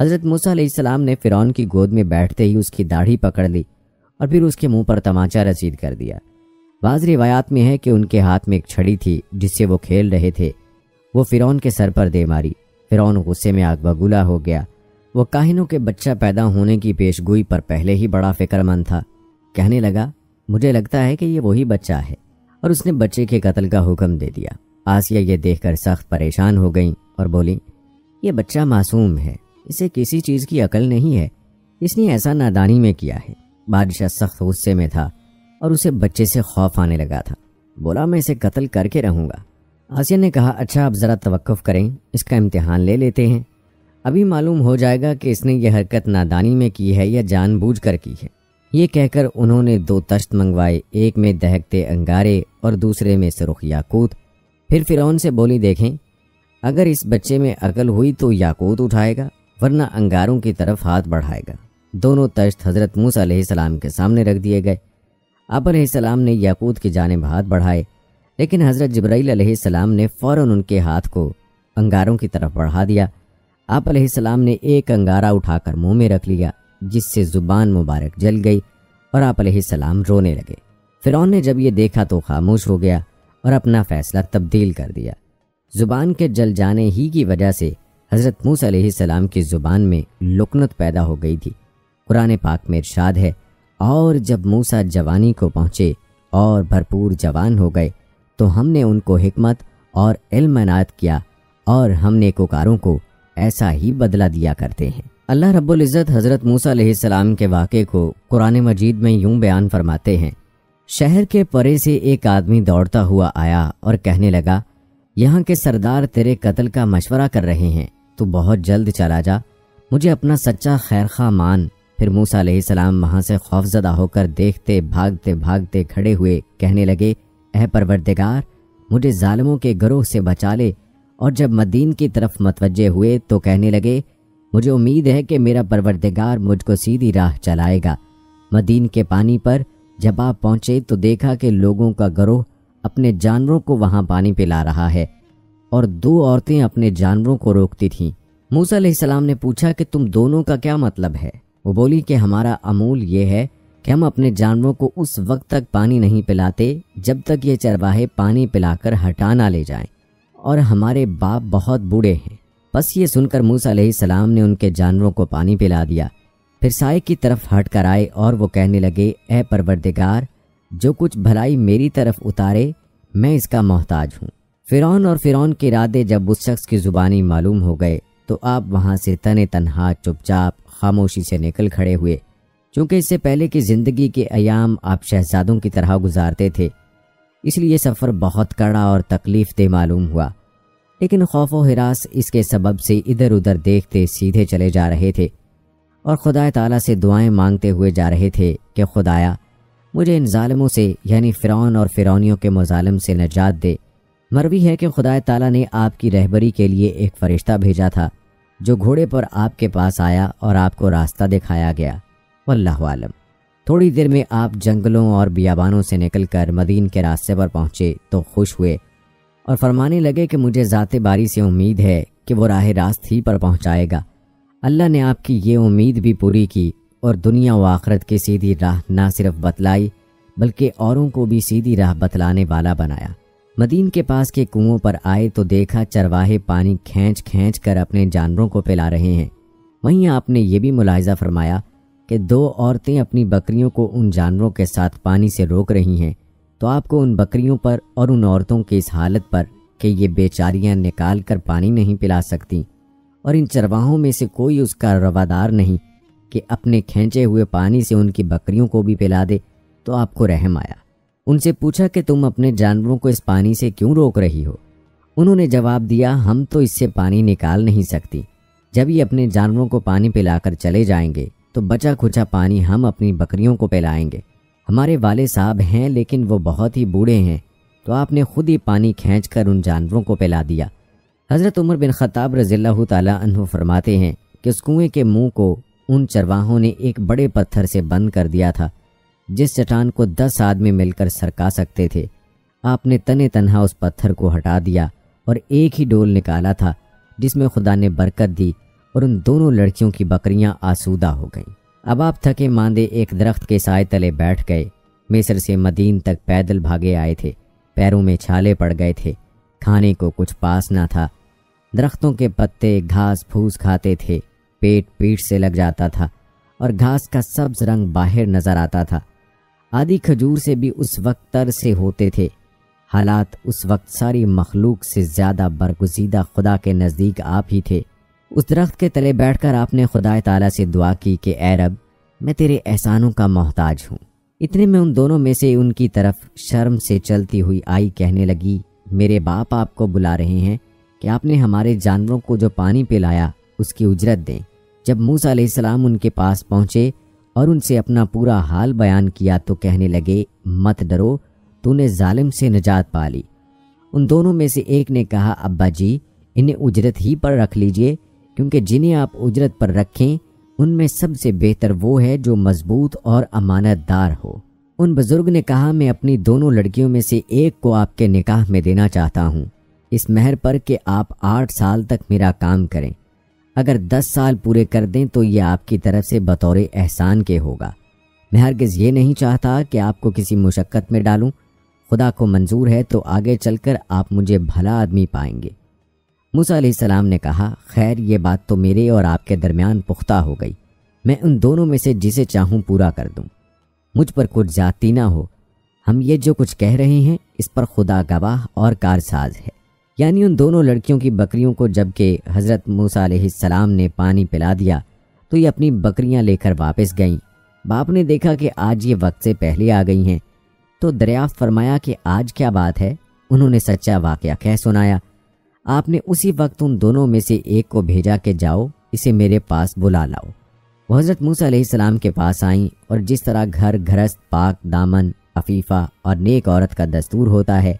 हज़रत मूसा अलैहिस्सलाम ने फ़िरौन की गोद में बैठते ही उसकी दाढ़ी पकड़ ली और फिर उसके मुंह पर तमाचा रसीद कर दिया। बाज़ रिवायात में है कि उनके हाथ में एक छड़ी थी जिससे वो खेल रहे थे, वो फ़िरौन के सर पर दे मारी। फ़िरौन गुस्से में आग बगूला हो गया। वो काहिनों के बच्चा पैदा होने की पेशगोई पर पहले ही बड़ा फ़िक्रमंद था। कहने लगा, मुझे लगता है कि ये वही बच्चा है, और उसने बच्चे के कत्ल का हुक्म दे दिया। आसिया ये देखकर सख्त परेशान हो गई और बोली, ये बच्चा मासूम है, इसे किसी चीज़ की अकल नहीं है, इसने ऐसा नादानी में किया है। बादशाह सख्त गुस्से में था और उसे बच्चे से खौफ आने लगा था। बोला, मैं इसे कत्ल करके रहूँगा। आसिया ने कहा, अच्छा आप ज़रा तवक्कुफ़ करें, इसका इम्तिहान ले लेते हैं, अभी मालूम हो जाएगा कि इसने यह हरकत नादानी में की है या जानबूझकर की है। ये कहकर उन्होंने दो तश्त मंगवाए, एक में दहकते अंगारे और दूसरे में सुर्ख याकूत। फिर फ़िरौन से बोली, देखें अगर इस बच्चे में अकल हुई तो याकूत उठाएगा वरना अंगारों की तरफ हाथ बढ़ाएगा। दोनों तश्त हज़रत मूसा अलैहिस्सलाम के सामने रख दिए गए। आप अलैहिस्सलाम ने याकूत की जानिब हाथ बढ़ाए, लेकिन हज़रत जिब्राईल अलैहिस्सलाम ने फ़ौरन उनके हाथ को अंगारों की तरफ बढ़ा दिया। आप अलैहिस्सलाम ने एक अंगारा उठाकर मुंह में रख लिया जिससे ज़ुबान मुबारक जल गई और आप अलैहिस्सलाम रोने लगे। फ़िरौन ने जब ये देखा तो खामोश हो गया और अपना फ़ैसला तब्दील कर दिया। ज़ुबान के जल जाने ही की वजह से हज़रत मूसा अलैहिस्सलाम की ज़ुबान में लुकनत पैदा हो गई थी। कुरान पाक में इरशाद है, और जब मूसा जवानी को पहुँचे और भरपूर जवान हो गए तो हमने उनको हिकमत और इल्म अनायत किया और हमने नेकोकारों को ऐसा ही बदला दिया करते हैं। अल्लाह रब्बुल इज़्ज़त हज़रत मूसा अलैहिस्सलाम के वाक़े को कुरान मजीद में यूं बयान फरमाते हैं, शहर के परे से एक आदमी दौड़ता हुआ आया और कहने लगा, यहाँ के सरदार तेरे कत्ल का मशवरा कर रहे हैं, तू बहुत जल्द चला जा, मुझे अपना सच्चा खैरखा मान। फिर मूसा अलैहिस्सलाम वहाँ से खौफजदा होकर देखते भागते भागते खड़े हुए, कहने लगे, ऐ परवरदिगार मुझे जालिमों के गिरोह से बचा ले। और जब मदीन की तरफ मतवज्जे हुए तो कहने लगे, मुझे उम्मीद है कि मेरा परवरदिगार मुझको सीधी राह चलाएगा। मदीन के पानी पर जब आप पहुँचे तो देखा कि लोगों का गिरोह अपने जानवरों को वहाँ पानी पिला रहा है और दो औरतें अपने जानवरों को रोकती थीं। मूसा अलैहिस्सलाम ने पूछा कि तुम दोनों का क्या मतलब है? वो बोली कि हमारा अमूल ये है कि हम अपने जानवरों को उस वक्त तक पानी नहीं पिलाते जब तक ये चरवाहे पानी पिलाकर हटा ना ले जाएं, और हमारे बाप बहुत बूढ़े हैं। बस ये सुनकर मूसा अलैहिस्सलाम ने उनके जानवरों को पानी पिला दिया। फिर साए की तरफ हट कर आए और वो कहने लगे, ऐ परवरदिगार जो कुछ भलाई मेरी तरफ उतारे मैं इसका मोहताज हूँ। फ़िरौन और फ़िरौन के इरादे जब उस शख्स की ज़ुबानी मालूम हो गए तो आप वहाँ से तने तनहा चुपचाप खामोशी से निकल खड़े हुए, क्योंकि इससे पहले कि ज़िंदगी के अयाम आप शहजादों की तरह गुजारते थे, इसलिए सफ़र बहुत कड़ा और तकलीफ दे मालूम हुआ। लेकिन खौफ व हिरास इसके सबब से इधर उधर देखते सीधे चले जा रहे थे और खुदा ताला से दुआएं मांगते हुए जा रहे थे कि खुदाया मुझे इन ज़ालिमों से यानी फ़िरौन और फ़िरौनियों के मुज़ालिम से नजात दे। मरवी है कि खुदा ताला ने आपकी रहबरी के लिए एक फ़रिश्ता भेजा था जो घोड़े पर आपके पास आया और आपको रास्ता दिखाया गया। वल्लाहु आलम। थोड़ी देर में आप जंगलों और बियाबानों से निकलकर मदीन के रास्ते पर पहुँचे तो खुश हुए और फरमाने लगे कि मुझे ज़ाते बारी से उम्मीद है कि वो राह रास्त ही पर पहुँचाएगा। अल्लाह ने आपकी ये उम्मीद भी पूरी की और दुनिया व आखरत की सीधी राह ना सिर्फ बतलाई बल्कि औरों को भी सीधी राह बतलाने वाला बनाया। मदीन के पास के कुओं पर आए तो देखा चरवाहे पानी खींच खींच कर अपने जानवरों को पिला रहे हैं। वहीं आपने ये भी मुलाहिजा फरमाया कि दो औरतें अपनी बकरियों को उन जानवरों के साथ पानी से रोक रही हैं, तो आपको उन बकरियों पर और उन औरतों की इस हालत पर कि ये बेचारियां निकाल कर पानी नहीं पिला सकती और इन चरवाहों में से कोई उसका रवादार नहीं कि अपने खींचे हुए पानी से उनकी बकरियों को भी पिला दे, तो आपको रहम आया। उनसे पूछा कि तुम अपने जानवरों को इस पानी से क्यों रोक रही हो? उन्होंने जवाब दिया, हम तो इससे पानी निकाल नहीं सकती। जब ये अपने जानवरों को पानी पिलाकर चले जाएंगे तो बचा खुचा पानी हम अपनी बकरियों को पिलाएंगे। हमारे वाले साहब हैं लेकिन वो बहुत ही बूढ़े हैं, तो आपने खुद ही पानी खींचकर उन जानवरों को पिला दिया। हज़रत उमर बिन ख़त्ताब रज़ियल्लाहु तआला अन्हु फरमाते हैं कि उस कुएँ के मुँह को उन चरवाहों ने एक बड़े पत्थर से बंद कर दिया था, जिस चट्टान को दस आदमी मिलकर सरका सकते थे। आपने तने तन्हा उस पत्थर को हटा दिया और एक ही डोल निकाला था जिसमें खुदा ने बरकत दी और उन दोनों लड़कियों की बकरियां आसूदा हो गईं। अब आप थके मांदे एक दरख्त के साए तले बैठ गए। मिस्र से मदीन तक पैदल भागे आए थे, पैरों में छाले पड़ गए थे, खाने को कुछ पास ना था, दरख्तों के पत्ते घास फूस खाते थे, पेट पीठ से लग जाता था और घास का सब्ज रंग बाहर नजर आता था। आदि खजूर से भी उस वक्त तर से होते थे। हालात उस वक्त सारी मखलूक से ज़्यादा बरगुज़ीदा खुदा के नज़दीक आप ही थे। उस दरख्त के तले बैठकर आपने खुदा ताला से दुआ की कि ऐ रब, मैं तेरे एहसानों का मोहताज हूँ। इतने में उन दोनों में से उनकी तरफ शर्म से चलती हुई आई कहने लगी, मेरे बाप आपको बुला रहे हैं कि आपने हमारे जानवरों को जो पानी पिलाया उसकी उजरत दें। जब मूसा अलैहिस्सलाम उनके पास पहुँचे और उनसे अपना पूरा हाल बयान किया तो कहने लगे, मत डरो, तूने जालिम से निजात पा ली। उन दोनों में से एक ने कहा, अब्बा जी, इन्हें उजरत ही पर रख लीजिए, क्योंकि जिन्हें आप उजरत पर रखें उनमें सबसे बेहतर वो है जो मजबूत और अमानतदार हो। उन बुजुर्ग ने कहा, मैं अपनी दोनों लड़कियों में से एक को आपके निकाह में देना चाहता हूँ, इस मेहर पर कि आप आठ साल तक मेरा काम करें। अगर दस साल पूरे कर दें तो यह आपकी तरफ से बतौर एहसान के होगा। मैं हरगिज़ ये नहीं चाहता कि आपको किसी मुशक्क़त में डालूँ। खुदा को मंजूर है तो आगे चलकर आप मुझे भला आदमी पाएंगे। मूसा अलैहिस्सलाम ने कहा, खैर, ये बात तो मेरे और आपके दरमियान पुख्ता हो गई। मैं उन दोनों में से जिसे चाहूँ पूरा कर दूँ, मुझ पर कुछ ज़्यादती ना हो। हम ये जो कुछ कह रहे हैं इस पर खुदा गवाह और कारसाज है। यानी उन दोनों लड़कियों की बकरियों को जबकि हज़रत मूसा अलैहिस्सलाम ने पानी पिला दिया तो ये अपनी बकरियाँ लेकर वापस गईं। बाप ने देखा कि आज ये वक्त से पहले आ गई हैं तो दरियाफ़्त फरमाया कि आज क्या बात है। उन्होंने सच्चा वाकया कह सुनाया। आपने उसी वक्त उन दोनों में से एक को भेजा कि जाओ इसे मेरे पास बुला लाओ। वह हज़रत मूसा अलैहिस्सलाम के पास आईं और जिस तरह घर घरस्त पाक दामन अफीफ़ा और नेक औरत का दस्तूर होता है,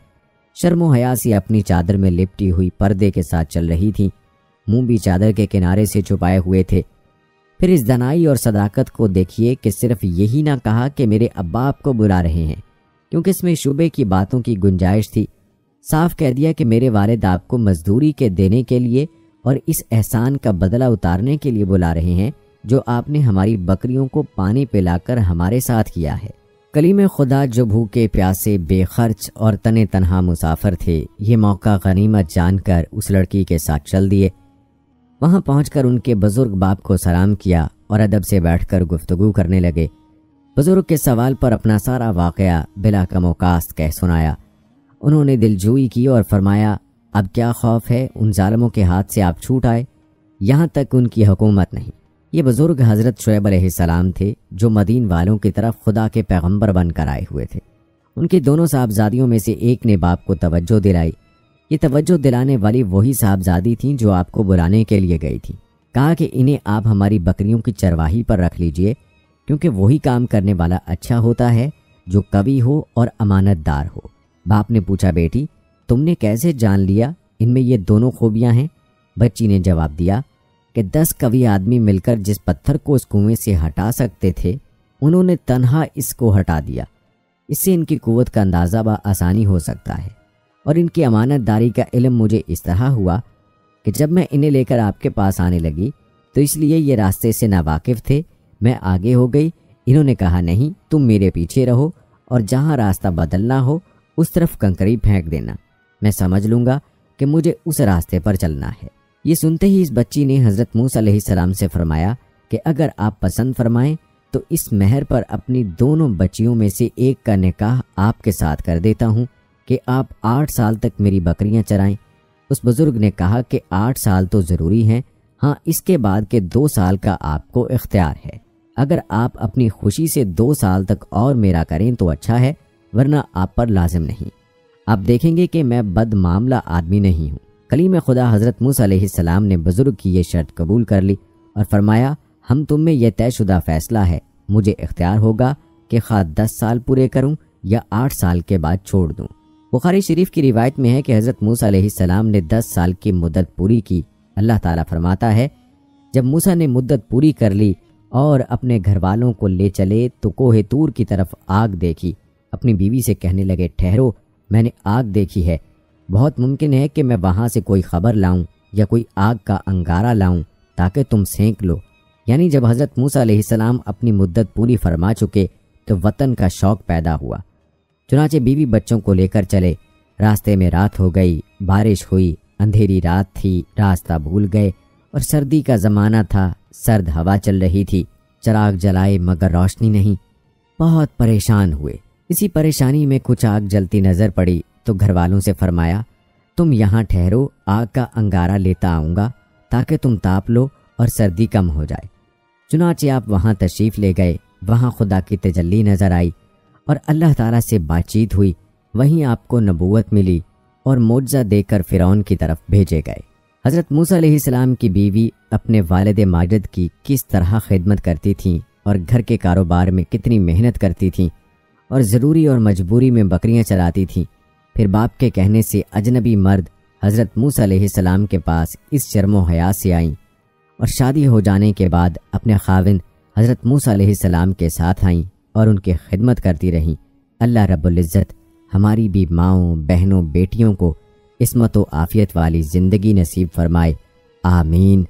शर्म व हया से अपनी चादर में लिपटी हुई पर्दे के साथ चल रही थीं, मुँह भी चादर के किनारे से छुपाए हुए थे। फिर इस दनाई और सदाकत को देखिए कि सिर्फ यही ना कहा कि मेरे अब्बा आपको बुला रहे हैं, क्योंकि इसमें शुबे की बातों की गुंजाइश थी। साफ कह दिया कि मेरे वालिद आपको मजदूरी के देने के लिए और इस एहसान का बदला उतारने के लिए बुला रहे हैं जो आपने हमारी बकरियों को पानी पिलाकर हमारे साथ किया है। कलीम खुदा जो भूखे प्यासे बेखर्च और तने तनहा मुसाफिर थे, ये मौका गनीमत जानकर उस लड़की के साथ चल दिए। वहाँ पहुँचकर उनके बुजुर्ग बाप को सलाम किया और अदब से बैठकर गुफ्तगू करने लगे। बुजुर्ग के सवाल पर अपना सारा वाकया बिला कमोकास्त कह सुनाया। उन्होंने दिलजोई की और फरमाया, अब क्या खौफ है उन जालिमों के हाथ से आप छूट आए, यहाँ तक उनकी हुकूमत नहीं। ये बुजुर्ग हज़रत शुएब अलैहिस्सलाम थे जो मदीन वालों की तरफ खुदा के पैगंबर बनकर आए हुए थे। उनके दोनों साहबजादियों में से एक ने बाप को तवज्जो दिलाई। ये तवज्जो दिलाने वाली वही साहबजादी थीं जो आपको बुलाने के लिए गई थी। कहा कि इन्हें आप हमारी बकरियों की चरवाही पर रख लीजिए, क्योंकि वही काम करने वाला अच्छा होता है जो कवि हो और अमानतदार हो। बाप ने पूछा, बेटी तुमने कैसे जान लिया इनमें ये दोनों खूबियां हैं? बच्ची ने जवाब दिया कि दस कवि आदमी मिलकर जिस पत्थर को इस कुएं से हटा सकते थे, उन्होंने तन्हा इसको हटा दिया। इससे इनकी कुव्वत का अंदाज़ा बआसानी हो सकता है और इनकी अमानतदारी का इल्म मुझे इस तरह हुआ कि जब मैं इन्हें लेकर आपके पास आने लगी तो इसलिए ये रास्ते से नावाकिफ़ थे। मैं आगे हो गई, इन्होंने कहा, नहीं, तुम मेरे पीछे रहो और जहाँ रास्ता बदलना हो उस तरफ कंकरी फेंक देना, मैं समझ लूँगा कि मुझे उस रास्ते पर चलना है। ये सुनते ही इस बच्ची ने हज़रत मूसा अलैहिस्सलाम से फरमाया कि अगर आप पसंद फरमाएं तो इस महर पर अपनी दोनों बच्चियों में से एक का निकाह आपके साथ कर देता हूँ कि आप आठ साल तक मेरी बकरियाँ चराएं। उस बुज़ुर्ग ने कहा कि आठ साल तो ज़रूरी हैं, हाँ, इसके बाद के दो साल का आपको इख्तियार है। अगर आप अपनी खुशी से दो साल तक और मेरा करें तो अच्छा है, वरना आप पर लाजिम नहीं। आप देखेंगे कि मैं बदमामला आदमी नहीं हूँ। कलीम खुदा हज़रत मूसा अलैहिस्सलाम ने बुज़ुर्ग की ये शर्त कबूल कर ली और फरमाया, हम तुम में यह तयशुदा फ़ैसला है, मुझे इख्तियार होगा कि खा दस साल पूरे करूँ या आठ साल के बाद छोड़ दूँ। बुखारी शरीफ की रिवायत में है कि हज़रत मूसा अलैहिस्सलाम ने दस साल की मुद्दत पूरी की। अल्लाह ताला फरमाता है, जब मूसा ने मुद्दत पूरी कर ली और अपने घर वालों को ले चले तो कोहे तूर की तरफ आग देखी। अपनी बीवी से कहने लगे, ठहरो, मैंने आग देखी है, बहुत मुमकिन है कि मैं वहाँ से कोई ख़बर लाऊं या कोई आग का अंगारा लाऊं ताकि तुम सेंक लो। यानी जब हज़रत मूसा अलैहिस्सलाम अपनी मुद्दत पूरी फरमा चुके तो वतन का शौक़ पैदा हुआ। चुनाचे बीवी बच्चों को लेकर चले। रास्ते में रात हो गई, बारिश हुई, अंधेरी रात थी, रास्ता भूल गए और सर्दी का ज़माना था, सर्द हवा चल रही थी। चिराग जलाए मगर रोशनी नहीं, बहुत परेशान हुए। इसी परेशानी में कुछ आग जलती नज़र पड़ी तो घर वालों से फरमाया, तुम यहाँ ठहरो, आग का अंगारा लेता आऊँगा ताकि तुम ताप लो और सर्दी कम हो जाए। चुनाचे आप वहाँ तशरीफ़ ले गए। वहाँ खुदा की तजल्ली नज़र आई और अल्लाह ताला से बातचीत हुई। वहीं आपको नबूवत मिली और मोज़ा देकर फ़िरौन की तरफ भेजे गए। हज़रत मूसा अलैहिस्सलाम की बीवी अपने वालिद माजिद की किस तरह खिदमत करती थीं और घर के कारोबार में कितनी मेहनत करती थीं और ज़रूरी और मजबूरी में बकरियां चराती थीं। फिर बाप के कहने से अजनबी मर्द हज़रत मूसा अलैहिस्सलाम के पास इस शर्मो हया से आईं और शादी हो जाने के बाद अपने खाविन हज़रत मूसा अलैहिस्सलाम के साथ आईं और उनकी खिदमत करती रहीं। अल्लाह रब्बुल इज़्ज़त हमारी भी माओं, बहनों, बेटियों को इस्मत व आफ़ियत वाली ज़िंदगी नसीब फरमाए। आमीन।